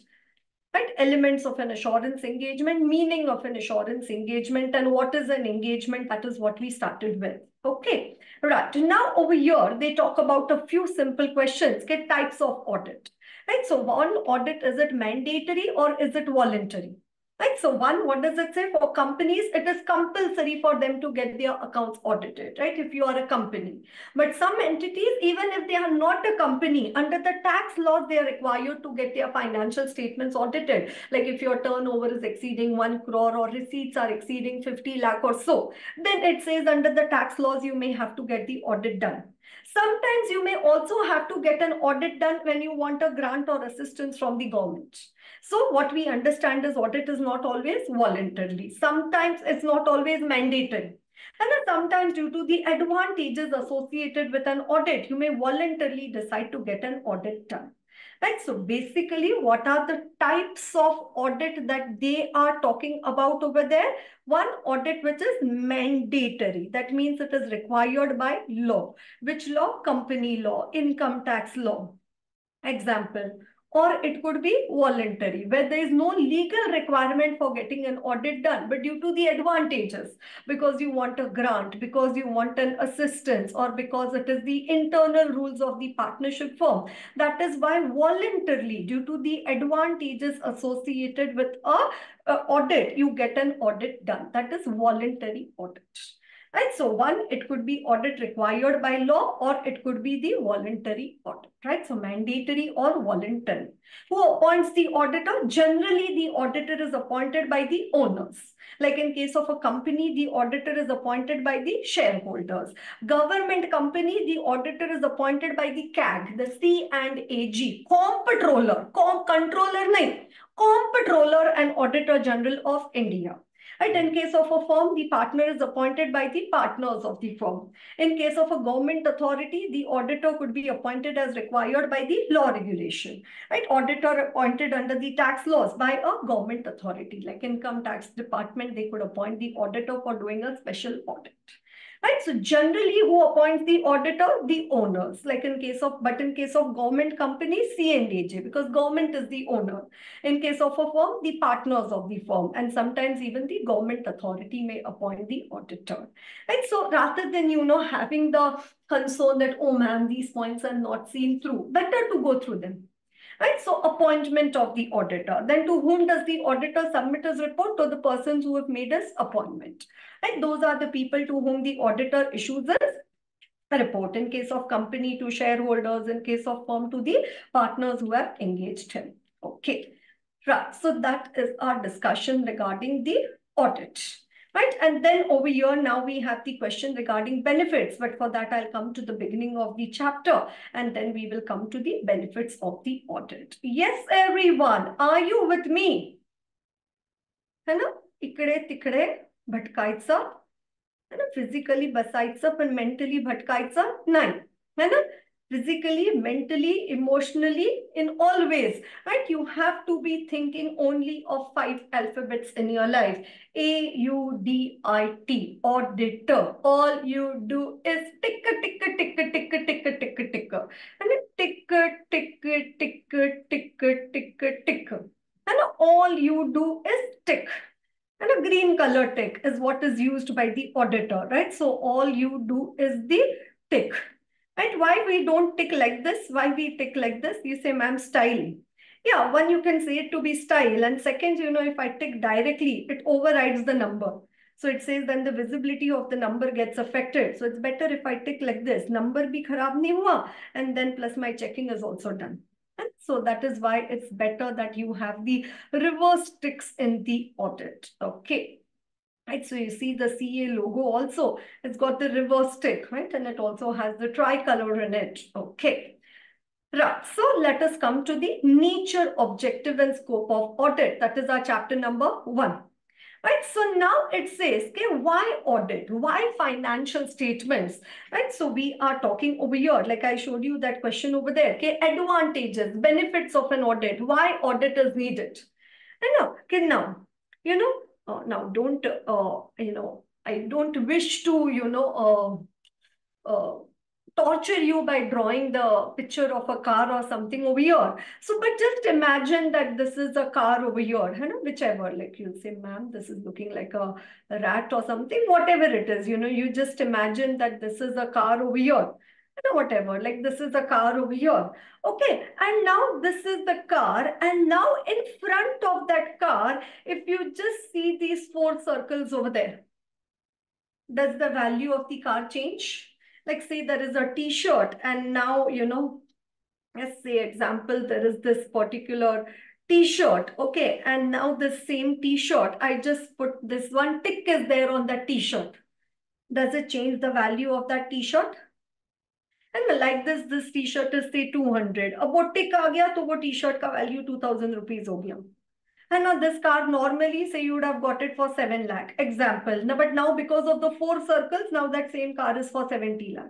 right? Elements of an assurance engagement, meaning of an assurance engagement, and what is an engagement? That is what we started with. Okay, right. Now over here, they talk about a few simple questions. Okay, types of audit, right? So one audit, is it mandatory or is it voluntary? Right, so one, what does it say? For companies, it is compulsory for them to get their accounts audited, right? If you are a company. But some entities, even if they are not a company, under the tax laws, they are required to get their financial statements audited. Like if your turnover is exceeding 1 crore or receipts are exceeding 50 lakh or so, then it says under the tax laws, you may have to get the audit done. Sometimes you may also have to get an audit done when you want a grant or assistance from the government. So what we understand is audit is not always voluntarily. Sometimes it's not always mandated. And then sometimes due to the advantages associated with an audit, you may voluntarily decide to get an audit done. Right? So basically, what are the types of audit that they are talking about over there? One, audit which is mandatory. That means it is required by law. Which law? Company law, income tax law. Example, or it could be voluntary, where there is no legal requirement for getting an audit done, but due to the advantages, because you want a grant, because you want an assistance, or because it is the internal rules of the partnership firm. That is why voluntarily, due to the advantages associated with an audit, you get an audit done. That is voluntary audit. Right? So one, it could be audit required by law, or it could be the voluntary audit, right? So mandatory or voluntary. Who appoints the auditor? Generally, the auditor is appointed by the owners. Like in case of a company, the auditor is appointed by the shareholders. Government company, the auditor is appointed by the CAG, the C and AG. Comptroller and Auditor General of India. Right. In case of a firm, the partner is appointed by the partners of the firm. In case of a government authority, the auditor could be appointed as required by the law regulation. Right? Auditor appointed under the tax laws by a government authority, like income tax department, they could appoint the auditor for doing a special audit. Right? So generally, who appoints the auditor? The owners, like in case of, but in case of government companies, C and AG, because government is the owner. In case of a firm, the partners of the firm, and sometimes even the government authority may appoint the auditor. Right? So rather than, you know, having the concern that, oh ma'am, these points are not seen through, better to go through them. Right, so appointment of the auditor. Then to whom does the auditor submit his report? To the persons who have made his appointment. Right, those are the people to whom the auditor issues his report. In case of company, to shareholders. In case of firm, to the partners who have engaged him. Okay, right. So that is our discussion regarding the audit. Right, and then over here now we have the question regarding benefits, but for that I'll come to the beginning of the chapter and then we will come to the benefits of the audit. Yes, everyone, are you with me? Hana? Ikade tikade bhatkaitsa. Hana? Physically basaitsa and mentally bhatkaitsa? Nahin. Hana? Physically, mentally, emotionally, in all ways, right? You have to be thinking only of 5 alphabets in your life. A-U-D-I-T, auditor. All you do is ticker, ticker, ticker, ticker, ticker, ticker, ticker. And then ticker, ticker, ticker, ticker, ticker, ticker. And all you do is tick. And a green color tick is what is used by the auditor, right? So all you do is the tick. Right? Why we don't tick like this? Why we tick like this? You say, ma'am, style. Yeah, one, you can say it to be style. And second, you know, if I tick directly, it overrides the number. So it says then the visibility of the number gets affected. So it's better if I tick like this. Number bhi kharab nahi hua. And then plus my checking is also done. And so that is why it's better that you have the reverse ticks in the audit. Okay. Right, so you see the CA logo also, it's got the reverse tick, right? And it also has the tricolor in it. Okay. Right, so let us come to the nature, objective and scope of audit. That is our chapter number 1. Right, so now it says, okay, why audit? Why financial statements? Right, so we are talking over here, like I showed you that question over there. Okay, advantages, benefits of an audit, why audit is needed. And now, okay, now, you know, don't, you know, I don't wish to, you know, torture you by drawing the picture of a car or something over here. So, but just imagine that this is a car over here, you know, whichever, like you'll say, ma'am, this is looking like a rat or something, whatever it is, you know, you just imagine that this is a car over here. Whatever, like this is a car over here. Okay, and now this is the car, and now in front of that car, if you just see these 4 circles over there, does the value of the car change? Like say there is a t-shirt, and now, you know, let's say example, there is this particular t-shirt, okay, and now this same t-shirt, I just put this one tick is there on that t-shirt. Does it change the value of that t-shirt? And like this, this t-shirt is say 200. Ab wo tick aa gaya, to wo t-shirt ka value 2000 rupees ho gaya. And now this car normally, say you would have got it for 7 lakh. Example. Now, but now because of the 4 circles, now that same car is for 70 lakh.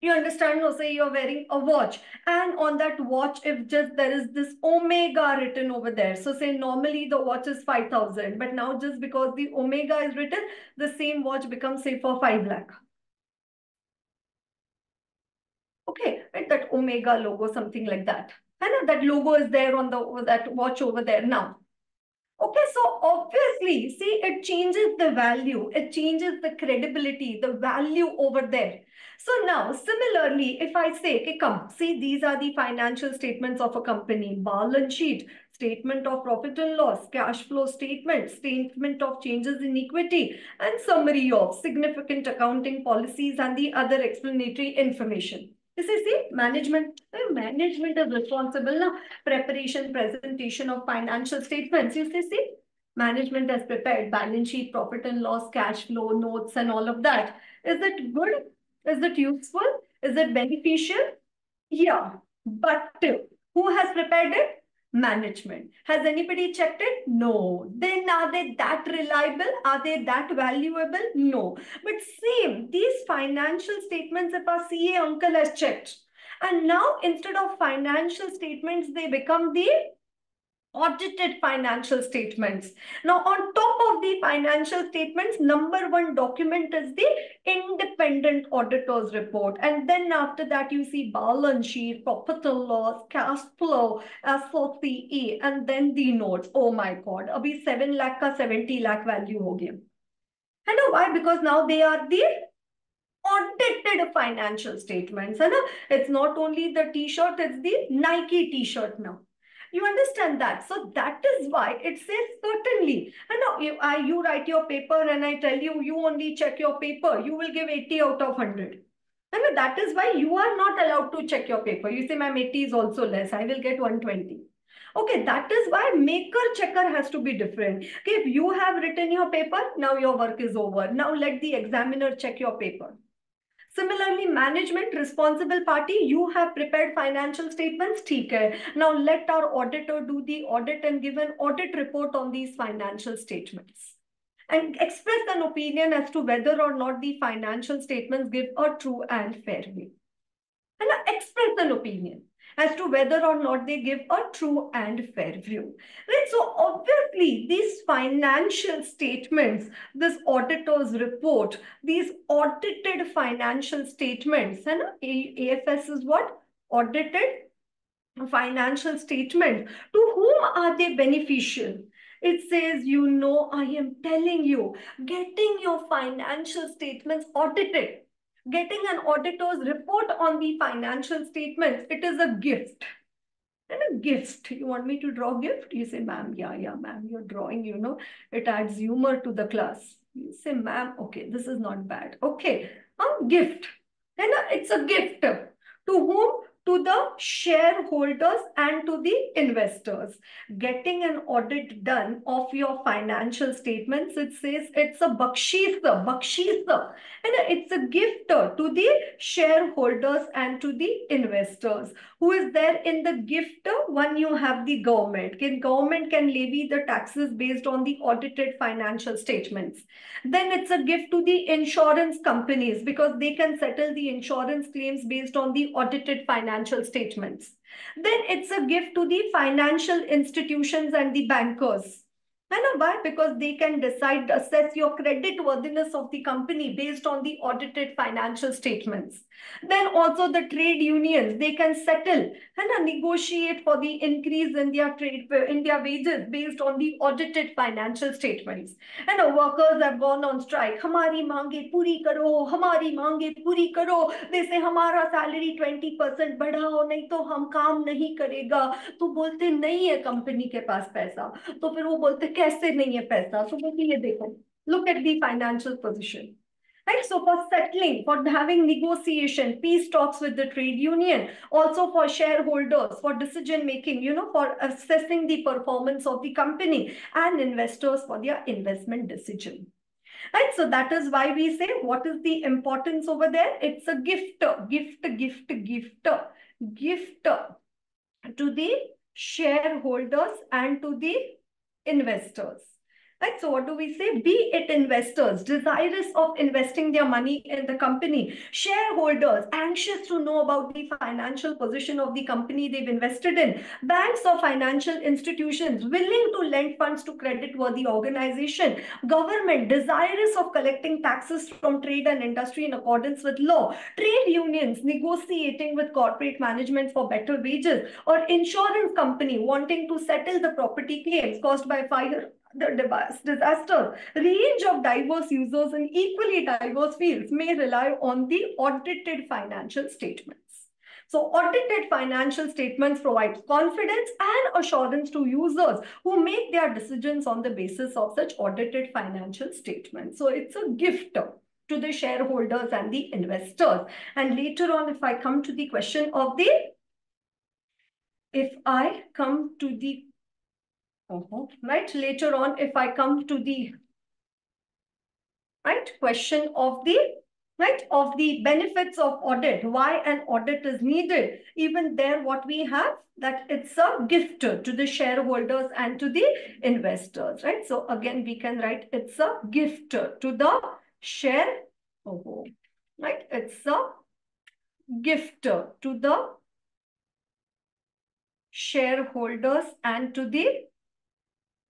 You understand, no, say you're wearing a watch, and on that watch, if just there is this Omega written over there. So say normally the watch is 5,000, but now just because the Omega is written, the same watch becomes say for 5 lakh. right? That Omega logo, something like that. And that logo is there on the that watch over there now. Okay, so obviously, see, it changes the value, it changes the credibility, the value over there. So now, similarly, if I say, okay, come, see, these are the financial statements of a company, balance sheet, statement of profit and loss, cash flow statement, statement of changes in equity, and summary of significant accounting policies and the other explanatory information. This is the management. Management is responsible for preparation, presentation of financial statements. You see, management has prepared balance sheet, profit and loss, cash flow, notes, and all of that. Is it good? Is it useful? Is it beneficial? Yeah. But who has prepared it? Management. Has anybody checked it? No. Then are they that reliable? Are they that valuable? No. But same, these financial statements, if our CA uncle has checked, and now instead of financial statements, they become the audited financial statements. Now, on top of the financial statements, number one document is the independent auditor's report. And then after that, you see balance sheet, profit and loss, cash flow, SOCE, and then the notes. Oh my God, abhi 7 lakh ka 70 lakh value ho gaya. I know why, because now they are the audited financial statements. And it's not only the t-shirt, it's the Nike t-shirt now. You understand that. So that is why it says certainly. And now you write your paper and I tell you, you only check your paper. You will give 80 out of 100. And that is why you are not allowed to check your paper. You say, ma'am, 80 is also less. I will get 120. Okay, that is why maker-checker has to be different. Okay, if you have written your paper, now your work is over. Now let the examiner check your paper. Similarly, management, responsible party, you have prepared financial statements, theek hai. Now let our auditor do the audit and give an audit report on these financial statements and express an opinion as to whether or not the financial statements give a true and fair view. And express an opinion as to whether or not they give a true and fair view. Right? So obviously, these financial statements, this auditor's report, these audited financial statements, and AFS is what? Audited financial statement. To whom are they beneficial? It says, you know, I am telling you, getting your financial statements audited, getting an auditor's report on the financial statements, it is a gift. And a gift, you want me to draw gift? You say, ma'am, yeah, ma'am, you're drawing, you know, it adds humor to the class. You say, ma'am, okay, this is not bad. Okay, gift. And it's a gift. To whom? To the shareholders and to the investors. Getting an audit done of your financial statements, it says it's a bakshisa. And it's a gift to the shareholders and to the investors. Who is there in the gift? One, you have the government. Government can levy the taxes based on the audited financial statements. Then it's a gift to the insurance companies because they can settle the insurance claims based on the audited financial statements. Then it's a gift to the financial institutions and the bankers. I know why? Because they can decide, assess your creditworthiness of the company based on the audited financial statements. Then also the trade unions, they can settle and negotiate for the increase in their wages based on the audited financial statements. And workers have gone on strike. Hamari maange puri karo, hamari maange puri karo. They say hamara salary 20% badhao, nahi to hum kaam nahi karega. To bolte nahi hai company ke paas paisa. To phir wo bolte kaise nahi hai paisa. So ye dekho. Look at the financial position. Right? So for settling, for having negotiation, peace talks with the trade union, also for shareholders, for decision making, you know, for assessing the performance of the company and investors for their investment decision. Right? So that is why we say, what is the importance over there? It's a gift to the shareholders and to the investors. right? So what do we say? Be it investors, desirous of investing their money in the company, shareholders, anxious to know about the financial position of the company they've invested in, banks or financial institutions, willing to lend funds to creditworthy organization, government, desirous of collecting taxes from trade and industry in accordance with law, trade unions, negotiating with corporate management for better wages, or insurance company wanting to settle the property claims caused by fire, the disaster. Range of diverse users in equally diverse fields may rely on the audited financial statements. So audited financial statements provide confidence and assurance to users who make their decisions on the basis of such audited financial statements. So it's a gift to the shareholders and the investors. And later on, if I come to the question of the, question of the benefits of audit, why an audit is needed. Even there, what we have, that it's a gift to the shareholders and to the investors, right? So again, we can write, it's a gift to the shareholder, right? It's a gift to the shareholders and to the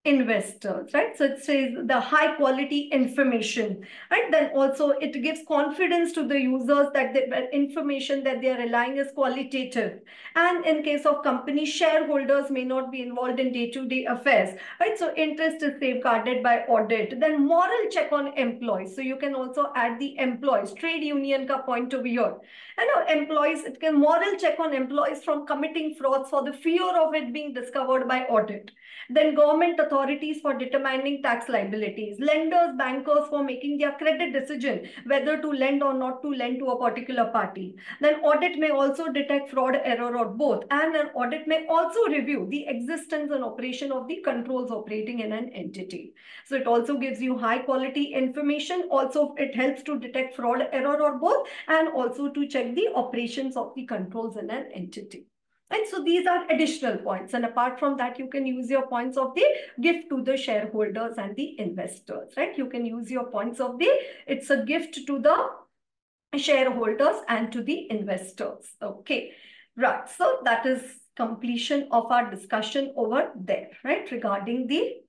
investors, right? So it says the high quality information, right? Then also it gives confidence to the users that the information that they are relying is qualitative. And in case of company, shareholders may not be involved in day-to-day affairs, right? So interest is safeguarded by audit. Then moral check on employees. So you can also add the employees, trade union ka point over here. And employees, it can moral check on employees from committing frauds for the fear of it being discovered by audit. Then government authorities for determining tax liabilities, lenders, bankers for making their credit decision, whether to lend or not to lend to a particular party. Then audit may also detect fraud, error, or both. And an audit may also review the existence and operation of the controls operating in an entity. So it also gives you high quality information. Also, it helps to detect fraud, error, or both, and also to check the operations of the controls in an entity. And so these are additional points. And apart from that, you can use your points of the gift to the shareholders and the investors, right? You can use your points of the, it's a gift to the shareholders and to the investors. Okay, right. So that is completion of our discussion over there, right? Regarding the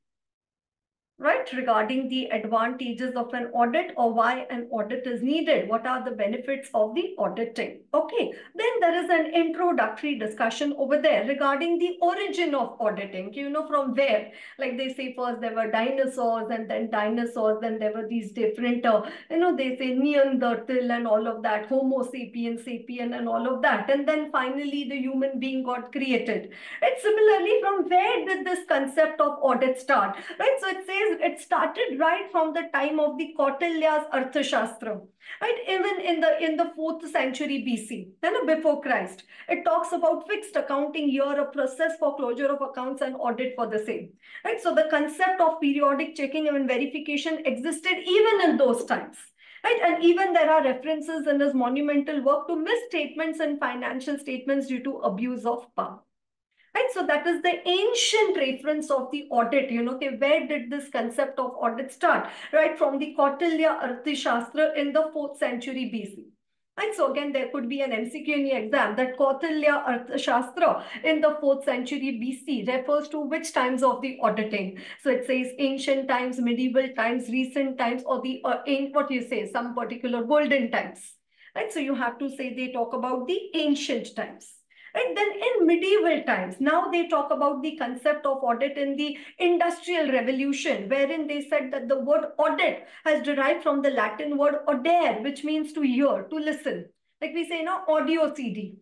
advantages of an audit or why an audit is needed. What are the benefits of the auditing? Okay, then there is an introductory discussion over there regarding the origin of auditing. You know, from where, like they say first there were dinosaurs, then there were these different, they say Neanderthal and all of that, Homo sapiens, sapien and all of that. And then finally the human being got created. And similarly, from where did this concept of audit start? Right, so it says, it started right from the time of the Kautilya's Arthashastra, right? Even in the 4th century BC, before Christ, it talks about fixed accounting year, a process for closure of accounts and audit for the same, right? So the concept of periodic checking and verification existed even in those times, right? And even there are references in his monumental work to misstatements and financial statements due to abuse of power. Right, so that is the ancient reference of the audit, okay, where did this concept of audit start? Right, from the Kautilya Arthashastra in the 4th century BC. And so again, there could be an MCQ in your exam that Kautilya Arthashastra in the 4th century BC refers to which times of the auditing. So it says ancient times, medieval times, recent times, or the, some particular golden times. Right, so you have to say they talk about the ancient times. Right? Then in medieval times, now they talk about the concept of audit in the Industrial Revolution, wherein they said that the word audit has derived from the Latin word audere, which means to hear, to listen. Like we say, audio CD.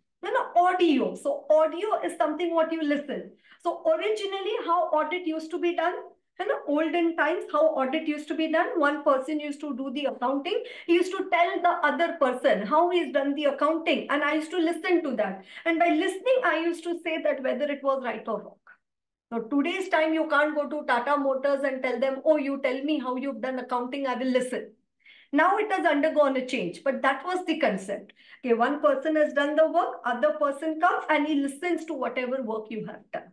Audio. So audio is something what you listen. So originally, how audit used to be done? In the olden times, how audit used to be done, one person used to do the accounting, he used to tell the other person how he's done the accounting, and I used to listen to that. And by listening, I used to say that whether it was right or wrong. Now, today's time, you can't go to Tata Motors and tell them, oh, you tell me how you've done accounting, I will listen. Now it has undergone a change, but that was the concept. Okay, one person has done the work, other person comes and he listens to whatever work you have done.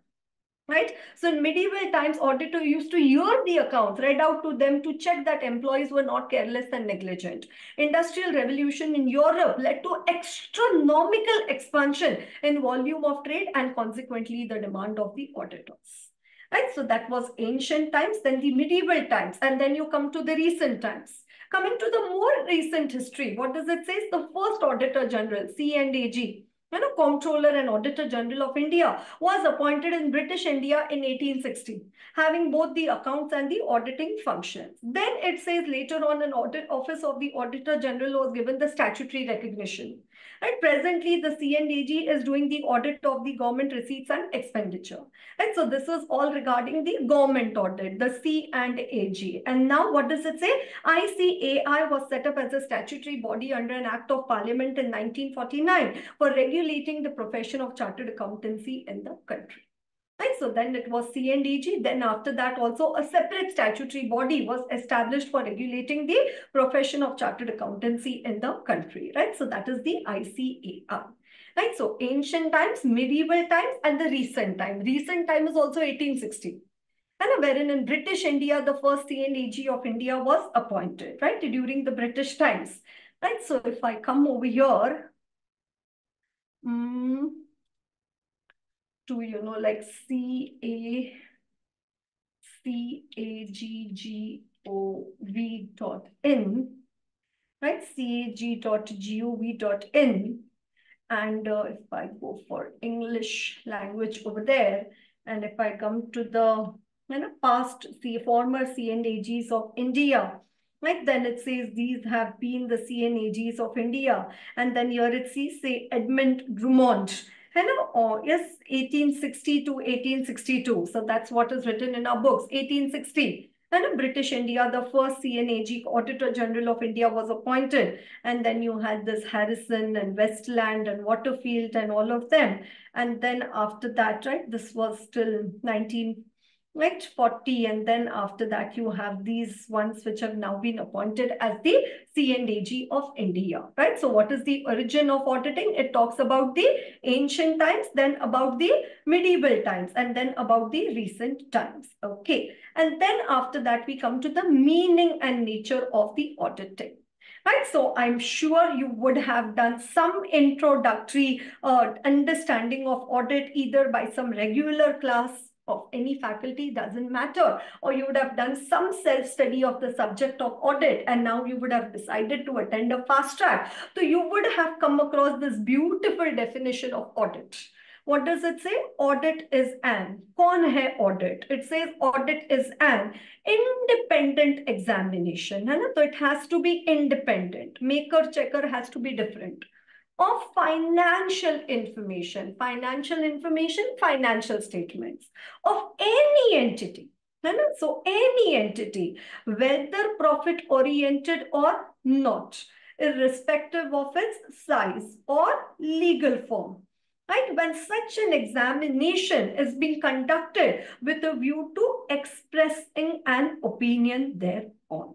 right? So in medieval times, auditor used to hear the accounts read out to them to check that employees were not careless and negligent. Industrial revolution in Europe led to astronomical expansion in volume of trade and consequently the demand of the auditors. Right? So that was ancient times, then the medieval times, and then you come to the recent times. Coming to the more recent history, what does it say? The first Auditor General, C&AG, Comptroller and Auditor General of India, was appointed in British India in 1860, having both the accounts and the auditing functions. Then it says later on an audit office of the Auditor General was given the statutory recognition. And presently the C&AG is doing the audit of the government receipts and expenditure. And so this was all regarding the government audit, the C&AG. And now what does it say? ICAI was set up as a statutory body under an Act of Parliament in 1949 for regulating the profession of chartered accountancy in the country. Right? So then it was C&AG. Then after that also a separate statutory body was established for regulating the profession of chartered accountancy in the country. Right? So that is the ICAI. Right? So ancient times, medieval times, and the recent time. Recent time is also 1860. And wherein in British India, the first C&AG of India was appointed, right, during the British times. Right? So if I come over here, to, you know, like caggov.in, right? cag.gov.in. And if I go for English language over there, and if I come to the, you know, past, the former C&AGs of India, right, then it says these have been the C&AGs of India. And then here it says, say, Edmund Drummond. Hello, oh, yes, 1860 to 1862. So that's what is written in our books, 1860. And in British India, the first C&AG, Auditor General of India, was appointed. And then you had this Harrison and Westland and Waterfield and all of them. And then after that, right, this was till 1940. And then after that, you have these ones which have now been appointed as the C&AG of India, right? So what is the origin of auditing? It talks about the ancient times, then about the medieval times, and then about the recent times, okay? And then after that, we come to the meaning and nature of the auditing. Right, so I'm sure you would have done some introductory understanding of audit either by some regular class of any faculty, doesn't matter, or you would have done some self-study of the subject of audit, and now you would have decided to attend a fast track. So you would have come across this beautiful definition of audit. What does it say? Audit is an. Kaun hai audit? It says audit is an independent examination. So it has to be independent. Maker, checker has to be different. Of financial statements of any entity. So any entity, whether profit-oriented or not, irrespective of its size or legal form. Right? When such an examination is being conducted with a view to expressing an opinion thereon.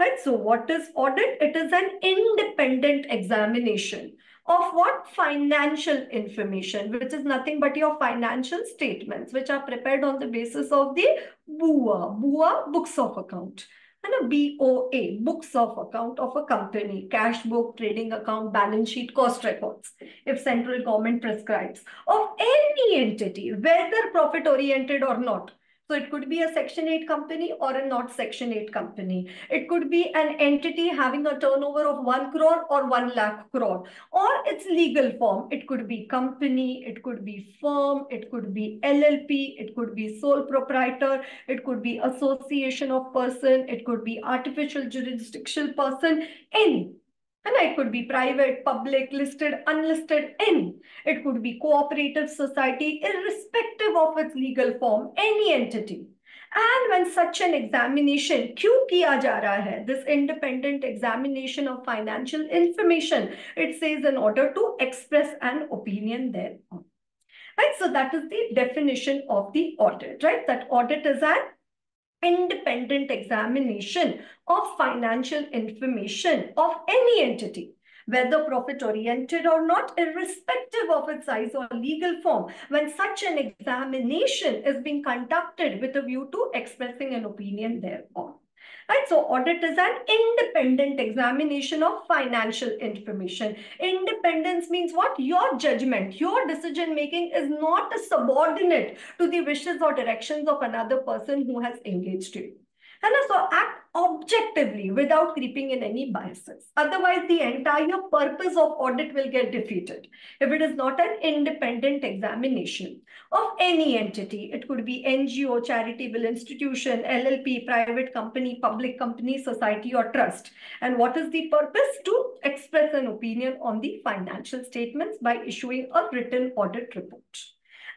Right? So what is audit? It is an independent examination of what? Financial information, which is nothing but your financial statements, which are prepared on the basis of the BOA, books of account, and a BOA, books of account of a company, cash book, trading account, balance sheet, cost records, if central government prescribes, of any entity, whether profit-oriented or not. So it could be a Section 8 company or a not Section 8 company. It could be an entity having a turnover of 1 crore or 1 lakh crore or its legal form. It could be company, it could be firm, it could be LLP, it could be sole proprietor, it could be association of person, it could be artificial jurisdiction person, any. And it could be private, public, listed, unlisted, any. It could be cooperative society, irrespective of its legal form, any entity. And when such an examination, kyun kiya ja raha hai, this independent examination of financial information, it says in order to express an opinion thereon. Right, so that is the definition of the audit, right? That audit is an independent examination of financial information of any entity, whether profit-oriented or not, irrespective of its size or legal form, when such an examination is being conducted with a view to expressing an opinion thereon. Right, so audit is an independent examination of financial information. Independence means what? Your judgment, your decision making is not subordinate to the wishes or directions of another person who has engaged you. And so act objectively without creeping in any biases. Otherwise, the entire purpose of audit will get defeated if it is not an independent examination of any entity. It could be NGO, charitable institution, LLP, private company, public company, society, or trust. And what is the purpose? To express an opinion on the financial statements by issuing a written audit report.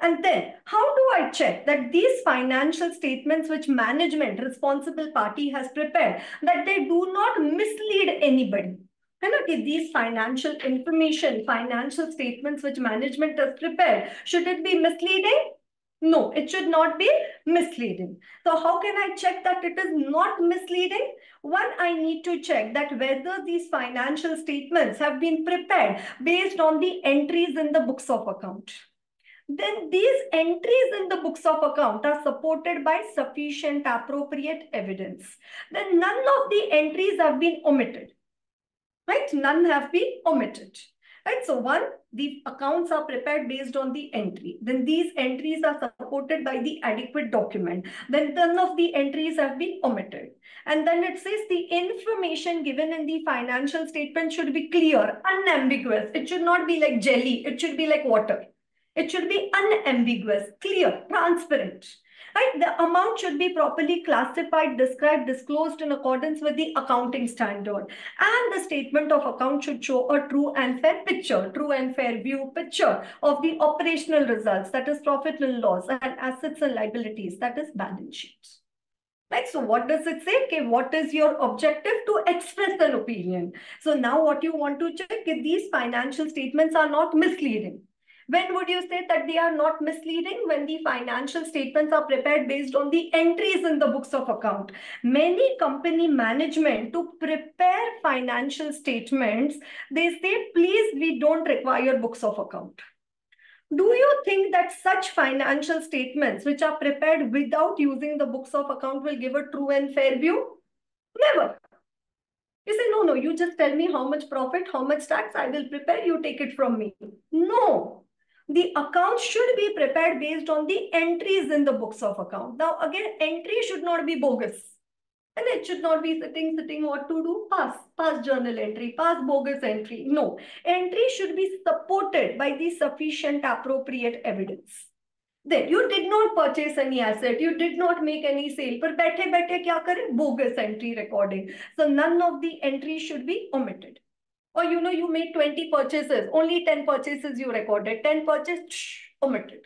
And then, how do I check that these financial statements which management, responsible party has prepared, that they do not mislead anybody? And okay, these financial information, financial statements which management has prepared, should it be misleading? No, it should not be misleading. So how can I check that it is not misleading? One, I need to check that whether these financial statements have been prepared based on the entries in the books of account. Then these entries in the books of account are supported by sufficient appropriate evidence. Then none of the entries have been omitted, right? None have been omitted, right? So one, the accounts are prepared based on the entry. Then these entries are supported by the adequate document. Then none of the entries have been omitted. And then it says the information given in the financial statement should be clear, unambiguous. It should not be like jelly. It should be like water. It should be unambiguous, clear, transparent, right? The amount should be properly classified, described, disclosed in accordance with the accounting standard. And the statement of account should show a true and fair picture, true and fair view picture of the operational results, that is profit and loss, and assets and liabilities, that is balance sheets. Right, so what does it say? Okay, what is your objective? To express an opinion. So now what you want to check is these financial statements are not misleading. When would you say that they are not misleading? When the financial statements are prepared based on the entries in the books of account. Many company management, to prepare financial statements, they say, please, we don't require books of account. Do you think that such financial statements which are prepared without using the books of account will give a true and fair view? Never. You say, no, no, you just tell me how much profit, how much tax, I will prepare, you take it from me. No. The account should be prepared based on the entries in the books of account. Now, again, entry should not be bogus. And it should not be sitting, what to do? Pass journal entry, pass bogus entry. No, entry should be supported by the sufficient appropriate evidence. Then you did not purchase any asset, you did not make any sale, but बैठे-बैठे क्या करें? Bogus entry recording. So none of the entries should be omitted. Or you know, you made 20 purchases, only 10 purchases you recorded, 10 purchases, omitted.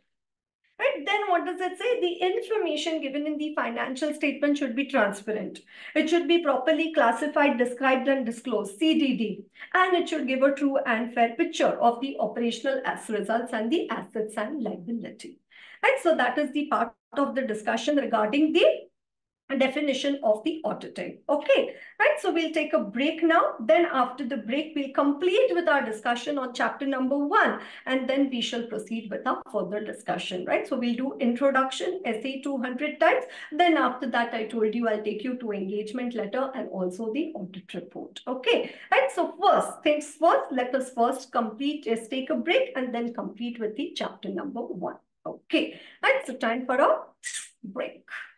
Right? Then what does it say? The information given in the financial statement should be transparent. It should be properly classified, described and disclosed, CDD. And it should give a true and fair picture of the operational results and the assets and liability. Right? So that is the part of the discussion regarding the definition of the auditing. Okay, right, so we'll take a break now. Then after the break, we'll complete with our discussion on chapter number 1, and then we shall proceed with our further discussion, right? So we'll do introduction, essay 200 times. Then after that, I told you, I'll take you to engagement letter and also the audit report. Okay, right, so first things first, let us first complete, just take a break and then complete with the chapter number 1. Okay, right, so time for a